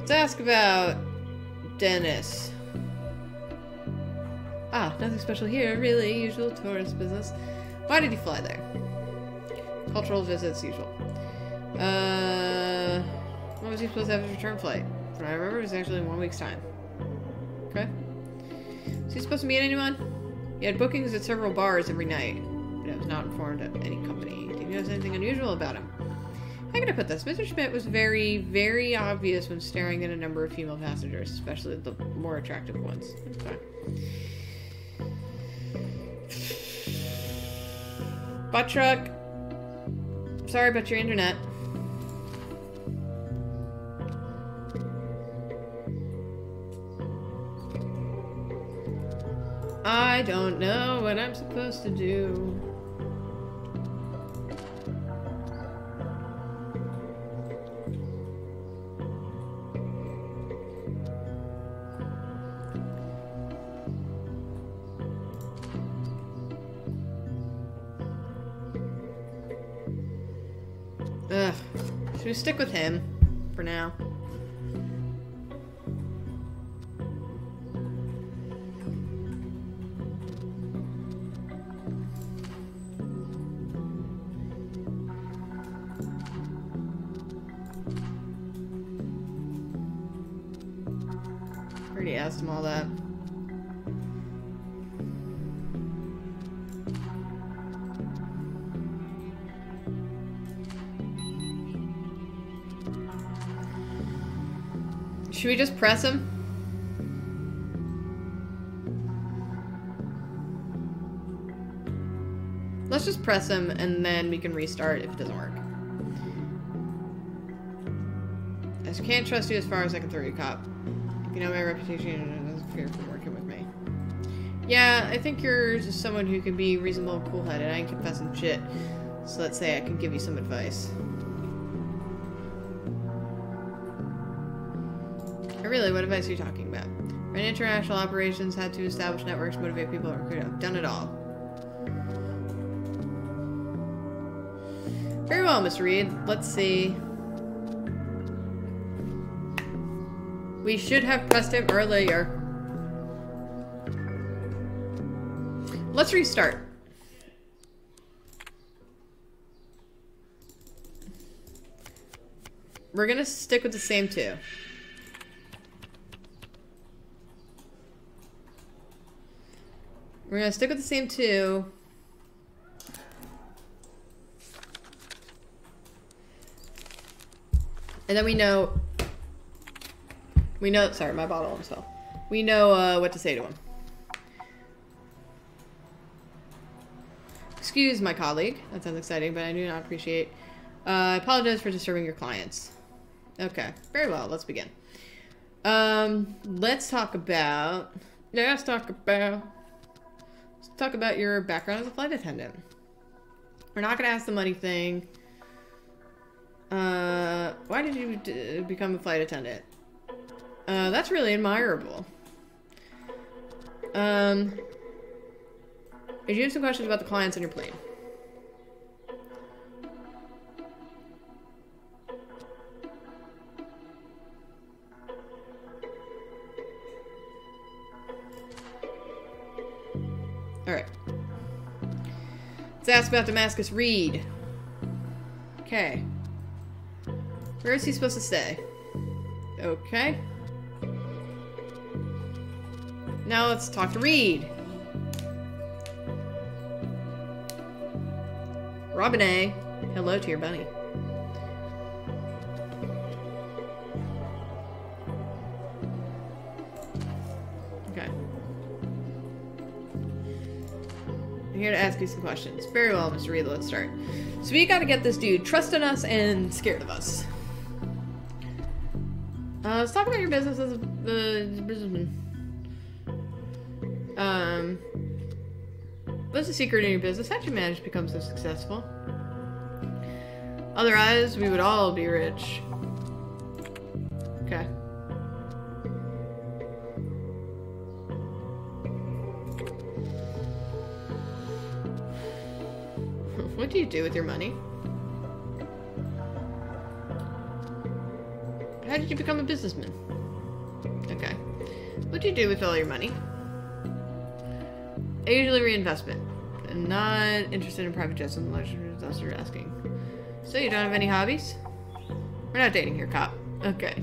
Let's ask about Dennis. Ah, nothing special here, really. Usual tourist business. Why did you fly there? Cultural visits, usual. When was he supposed to have his return flight? From what I remember, it was actually in 1 week's time. Okay. Was he supposed to meet anyone? He had bookings at several bars every night, but I was not informed of any company. Did you notice anything unusual about him? How can I put this? Mr. Schmidt was very, very obvious when staring at a number of female passengers, especially the more attractive ones. That's fine. Butt truck. Sorry about your internet. I don't know what I'm supposed to do. Ugh. Should we stick with him for now? Already asked him all that. Should we just press him? Let's just press him and then we can restart if it doesn't work. I just can't trust you as far as I can throw you, cop. If you know my reputation, doesn't fear from working with me. Yeah, I think you're just someone who can be reasonable and cool-headed. I ain't confessing shit. So let's say I can give you some advice. Really, what advice are you talking about? Ran international operations, had to establish networks, motivate people, recruit. I've done it all. Very well, Miss Reed. Let's see. We should have pressed him earlier. Let's restart. We're gonna stick with the same two. We're gonna stick with the same two. And then we know, sorry, my bottle almost fell. We know what to say to him. Excuse my colleague. That sounds exciting, but I do not appreciate. I apologize for disturbing your clients. Okay, very well, let's begin. Let's talk about your background as a flight attendant. We're not going to ask the money thing. Why did you become a flight attendant? That's really admirable. Did you have some questions about the clients on your plane? Alright. Let's ask about Damascus Reed. Okay. Where is he supposed to stay? Okay. Now let's talk to Reed. Robin A. Hello to your bunny. I'm here to ask you some questions. Very well, Mr. Reed, let's start. So we gotta get this dude trusting us and scared of us. Let's talk about your business as a businessman. What's the secret in your business? How'd you manage to become so successful? Otherwise, we would all be rich. Okay. What do you do with your money? How did you become a businessman? Okay. What do you do with all your money? Usually reinvestment. I'm not interested in private jets and luxuries, that's what you're asking. So you don't have any hobbies? We're not dating here, cop. Okay.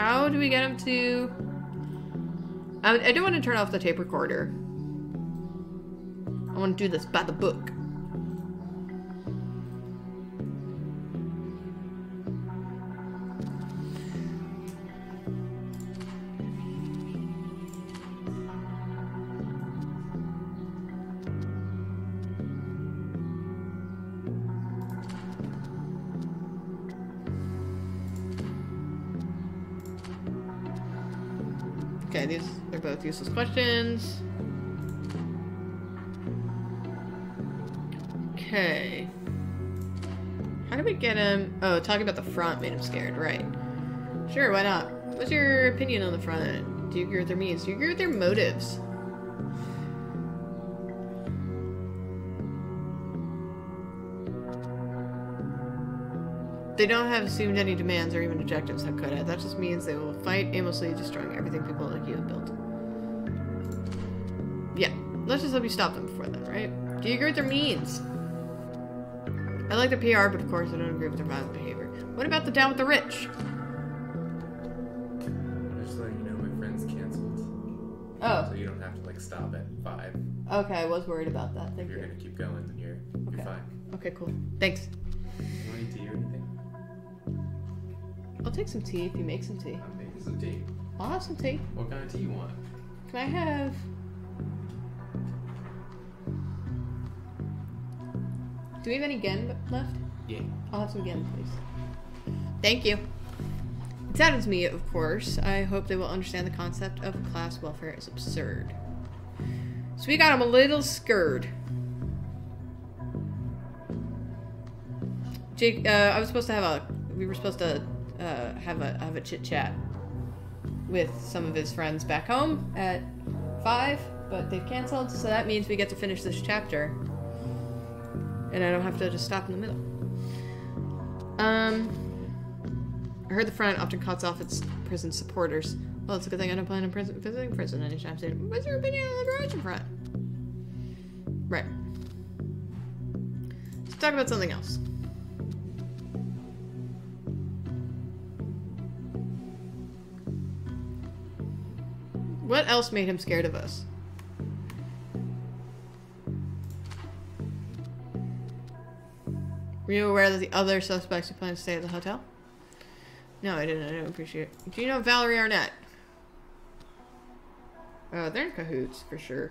How do we get him to... I don't want to turn off the tape recorder. I want to do this by the book. Okay, these are both useless questions. Okay. How do we get him? Oh, talking about the front made him scared, right. Sure, why not? What's your opinion on the front? Do you agree with their means? Do you agree with their motives? They don't have assumed any demands or even objectives, how could I? That just means they will fight aimlessly, destroying everything people like you have built. Yeah, let's just help you stop them before then, right? Do you agree with their means? I like the PR, but of course I don't agree with their violent behavior. What about the down with the rich? I'm just letting you know my friend's canceled. Oh. So you don't have to like stop at 5. Okay, I was worried about that. Thank you. If you're gonna keep going, then you're fine. Okay, cool. Thanks. You want any tea or anything? I'll take some tea if you make some tea. I'm making some tea. I'll have some tea. What kind of tea you want? Can I have... Do we have any gen left? Yeah. I'll have some gen, please. Thank you. It saddens me, of course. I hope they will understand the concept of class welfare is absurd. So we got him a little scared. Jake, I was supposed to have a... We were supposed to... have a chit chat with some of his friends back home at 5, but they've canceled, so that means we get to finish this chapter and I don't have to just stop in the middle. I heard the front often cuts off its prison supporters. Well, it's a good thing I don't plan on visiting prison anytime soon. What's your opinion on the Liberation Front? Right. Let's talk about something else. What else made him scared of us? Were you aware that the other suspects who planned to stay at the hotel? No, I didn't. I don't appreciate it. Do you know Valerie Arnett? Oh, they're in cahoots for sure.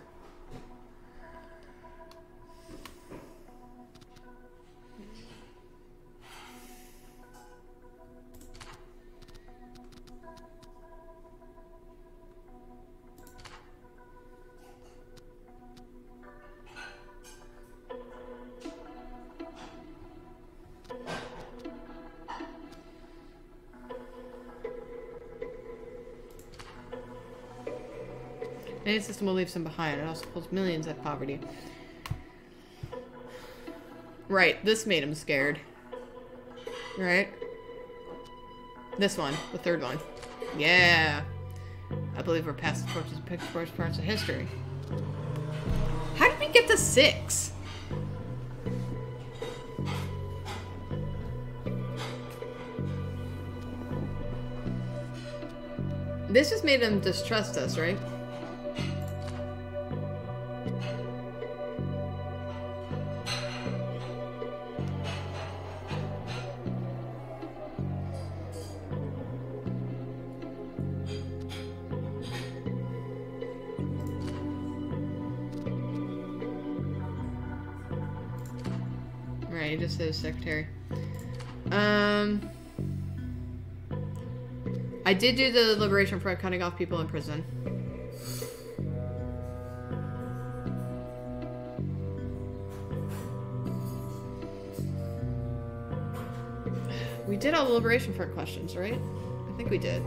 Any system will leave some behind. It also pulls millions at poverty. Right, this made him scared. Right? This one, the third one. Yeah! I believe we're past the torches and pitchforks parts of history. How did we get to 6? This just made him distrust us, right? Secretary. I did do the Liberation Front cutting off people in prison. We We did all the Liberation Front questions, right? I think we did.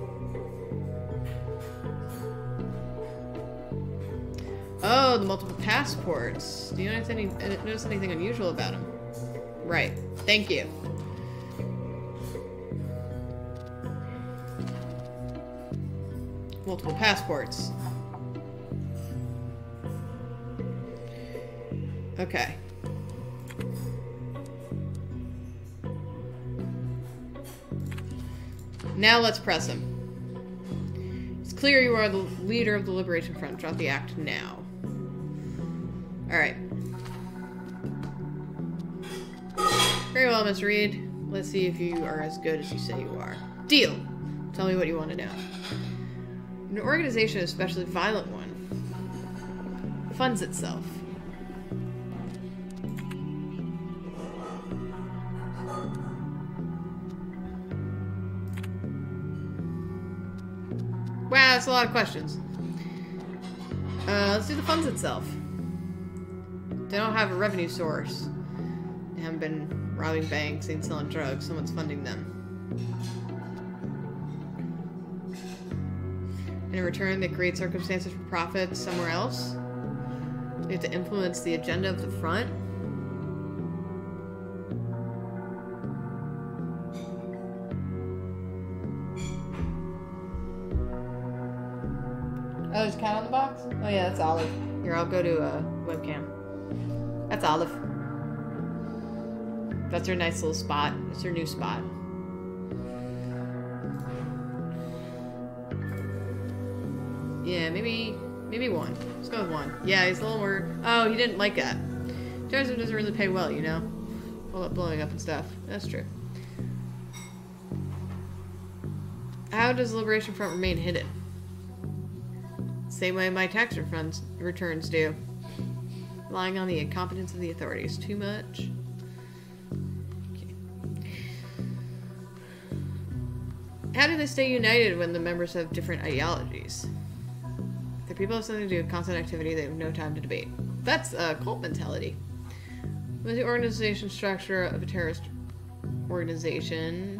Oh, the multiple passports. Do you notice anything unusual about them? Right. Thank you. Multiple passports. Okay. Now let's press him. It's clear you are the leader of the Liberation Front. Drop the act now. Alright. Very well, Miss Reed. Let's see if you are as good as you say you are. Deal! Tell me what you want to know. An organization, especially a violent one, funds itself. Wow, that's a lot of questions. Let's do the funds itself. They don't have a revenue source. They haven't been robbing banks and selling drugs. Someone's funding them. And in return, they create circumstances for profit somewhere else. They have to influence the agenda of the front. Oh, there's a cat on the box? Oh yeah, that's Olive. Here, I'll go to a webcam. That's Olive. That's her nice little spot. It's her new spot. Yeah, maybe one. Let's go with one. Yeah, he's a little more... Oh, he didn't like that. Tourism doesn't really pay well, you know? All that blowing up and stuff. That's true. How does the Liberation Front remain hidden? Same way my tax returns do. Relying on the incompetence of the authorities. Too much. Okay. How do they stay united when the members have different ideologies? If the people have something to do with constant activity, they have no time to debate. That's a cult mentality. With the organization structure of a terrorist organization...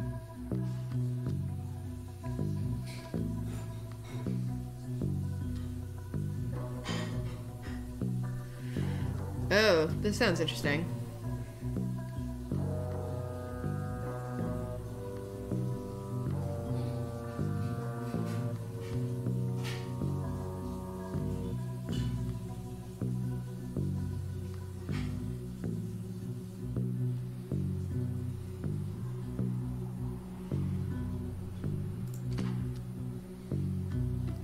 Oh, this sounds interesting.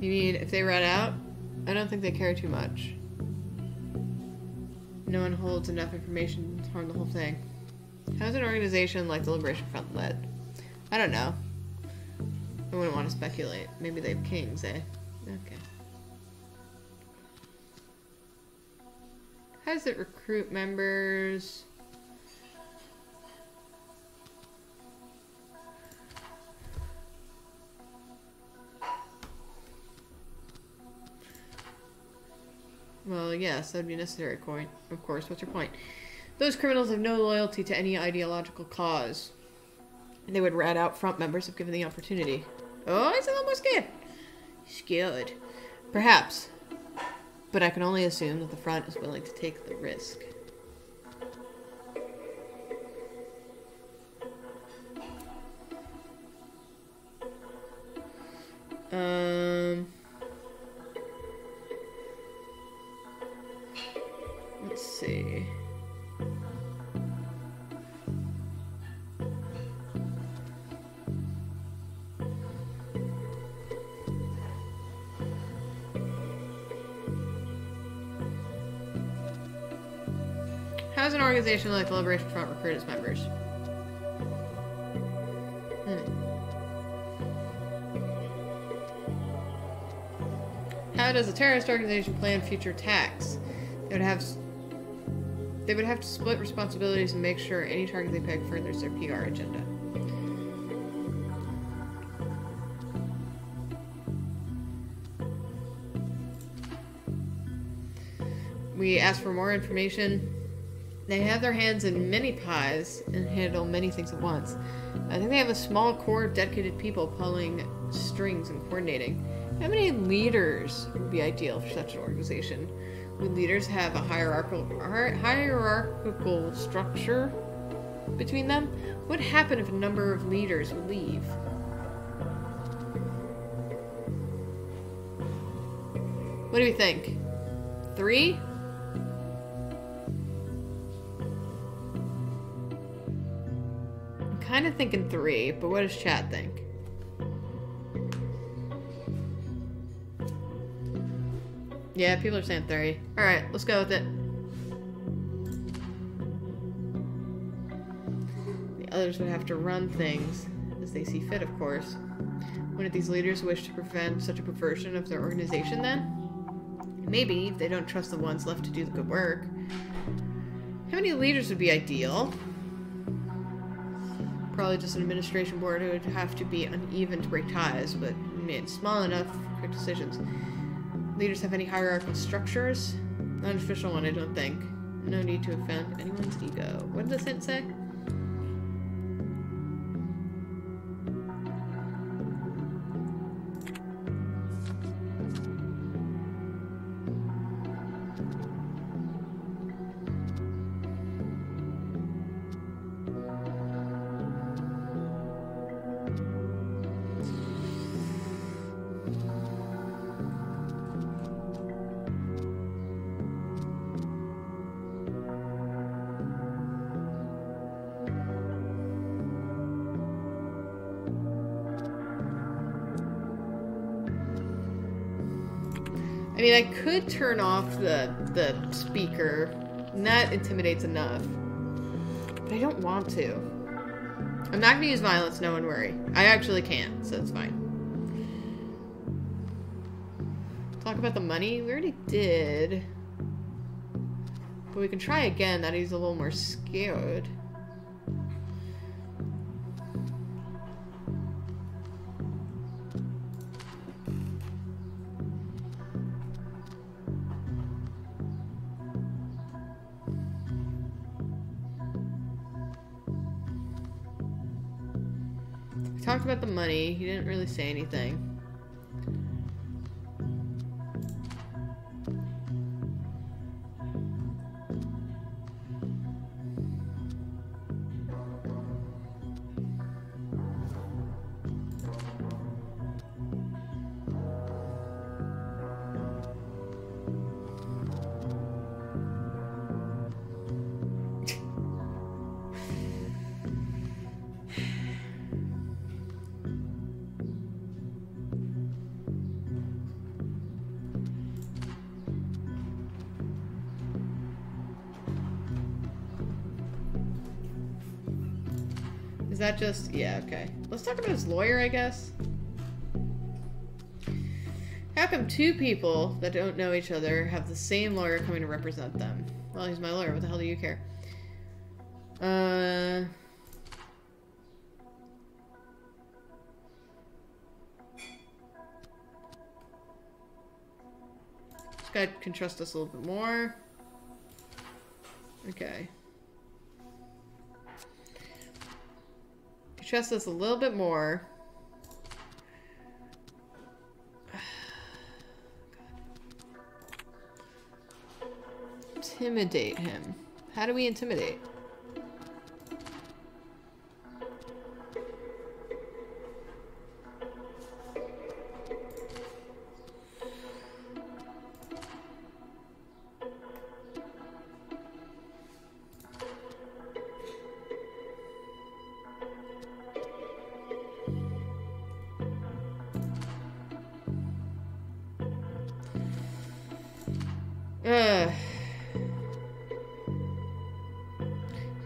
You mean if they run out? I don't think they care too much. No one holds enough information to harm the whole thing. How's an organization like the Liberation Front led? I don't know. I wouldn't want to speculate. Maybe they have kings, eh? Okay. How does it recruit members? Well, yes, that would be necessary, of course. What's your point? Those criminals have no loyalty to any ideological cause. They would rat out front members if given the opportunity. Oh, he's a little more scared. Scared. Perhaps. But I can only assume that the front is willing to take the risk. Let's see. How does an organization like the Liberation Front recruit its members? How does a terrorist organization plan future attacks? They would have to split responsibilities and make sure any target they pick furthers their PR agenda. We asked for more information. They have their hands in many pies and handle many things at once. I think they have a small corps of dedicated people pulling strings and coordinating. How many leaders would be ideal for such an organization? Would leaders have a hierarchical structure between them? What would happen if a number of leaders would leave? What do we think? 3? I'm kind of thinking 3, but what does chat think? Yeah, people are saying 3. Alright, let's go with it. The others would have to run things as they see fit, of course. Wouldn't these leaders wish to prevent such a perversion of their organization then? Maybe, if they don't trust the ones left to do the good work. How many leaders would be ideal? Probably just an administration board. It would have to be uneven to break ties, but it's small enough for quick decisions. Leaders have any hierarchical structures? Not an official one, I don't think. No need to offend anyone's ego. What did the hint say? I could turn off the speaker, and that intimidates enough. But I don't want to. I'm not gonna use violence, no one worry. I actually can't, so it's fine. Talk about the money? We already did. But we can try again, that he's a little more scared. Talked about the money. He didn't really say anything. Is that just... yeah, okay. Let's talk about his lawyer, I guess. How come two people that don't know each other have the same lawyer coming to represent them? Well, he's my lawyer. What the hell do you care? This guy can trust us a little bit more. Okay. Trust us a little bit more. God. Intimidate him. How do we intimidate?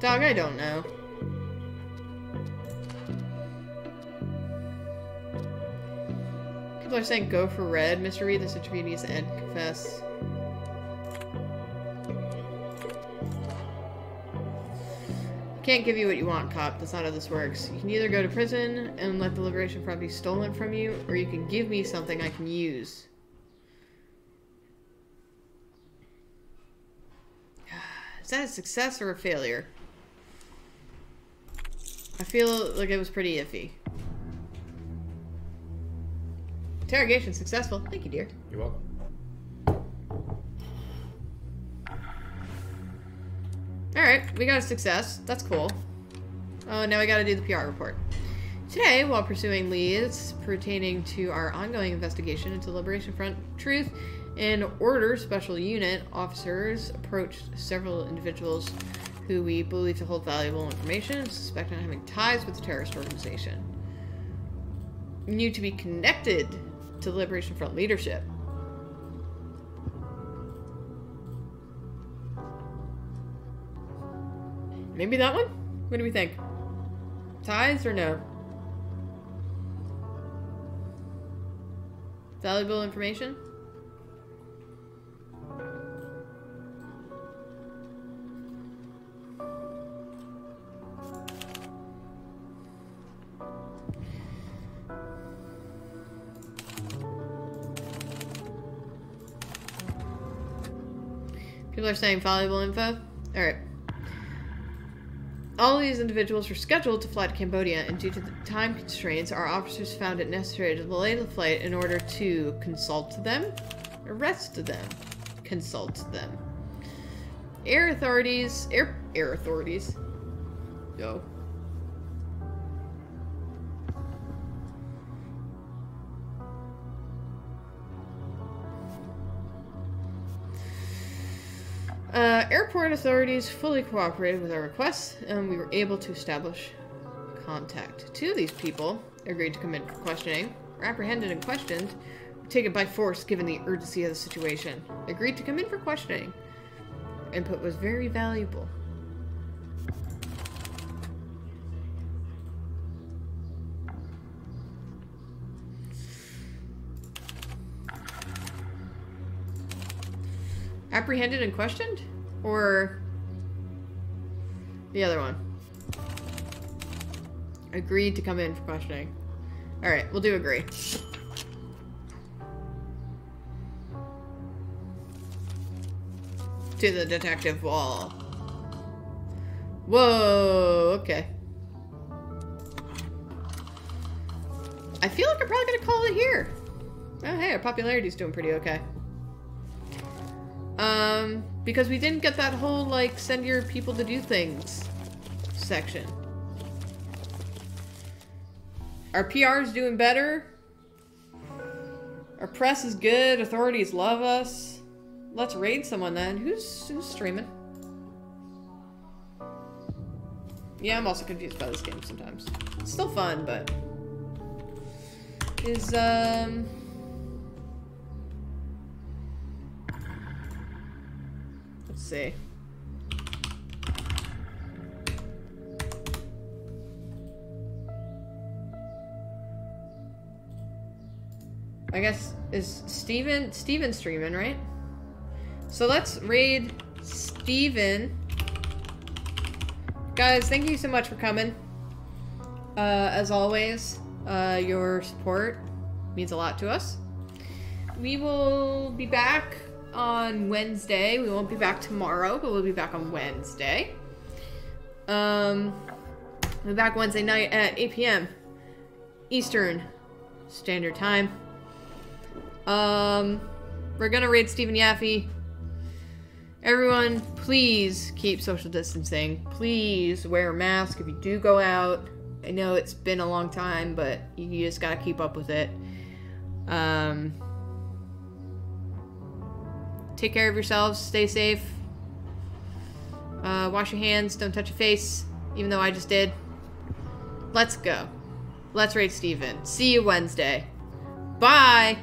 Dog, I don't know. People are saying go for red. Mr. Reed, this interview needs to end. Confess. Can't give you what you want, cop. That's not how this works. You can either go to prison and let the Liberation Front be stolen from you, or you can give me something I can use. Is that a success or a failure? I feel like it was pretty iffy. Interrogation successful. Thank you, dear. You're welcome. Alright, we got a success. That's cool. Oh, now we gotta do the PR report. Today, while pursuing leads pertaining to our ongoing investigation into Liberation Front Truth and Order Special Unit, officers approached several individuals who we believe to hold valuable information and suspect not having ties with the terrorist organization. Knew to be connected to Liberation Front leadership. Maybe that one? What do we think? Ties or no? Valuable information? People are saying valuable info? Alright. All these individuals were scheduled to fly to Cambodia, and due to the time constraints, our officers found it necessary to delay the flight in order to consult them, arrest them, consult them. Air authorities. Yo. Airport authorities fully cooperated with our requests, and we were able to establish contact. Two of these people agreed to come in for questioning, were apprehended and questioned, were taken by force given the urgency of the situation. Agreed to come in for questioning. Input was very valuable. Apprehended and questioned? Or the other one? Agreed to come in for questioning. Alright, we'll do agree. To the detective wall. Whoa, okay. I feel like I'm probably gonna call it here. Oh hey, our popularity's doing pretty okay. Because we didn't get that whole, like, send your people to do things section. Our PR is doing better. Our press is good. Authorities love us. Let's raid someone then. Who's streaming? Yeah, I'm also confused by this game sometimes. It's still fun, but... Is, let's see. I guess is Steven streaming, right? So let's raid Steven. Guys, thank you so much for coming. As always, your support means a lot to us. We will be back on Wednesday. We won't be back tomorrow, but we'll be back on Wednesday. We'll be back Wednesday night at 8 PM Eastern Standard Time. We're gonna raid Stephen Yaffe. Everyone, please keep social distancing. Please wear a mask if you do go out. I know it's been a long time, but you just gotta keep up with it. Take care of yourselves. Stay safe. Wash your hands. Don't touch your face. Even though I just did. Let's go. Let's raid Steven. See you Wednesday. Bye!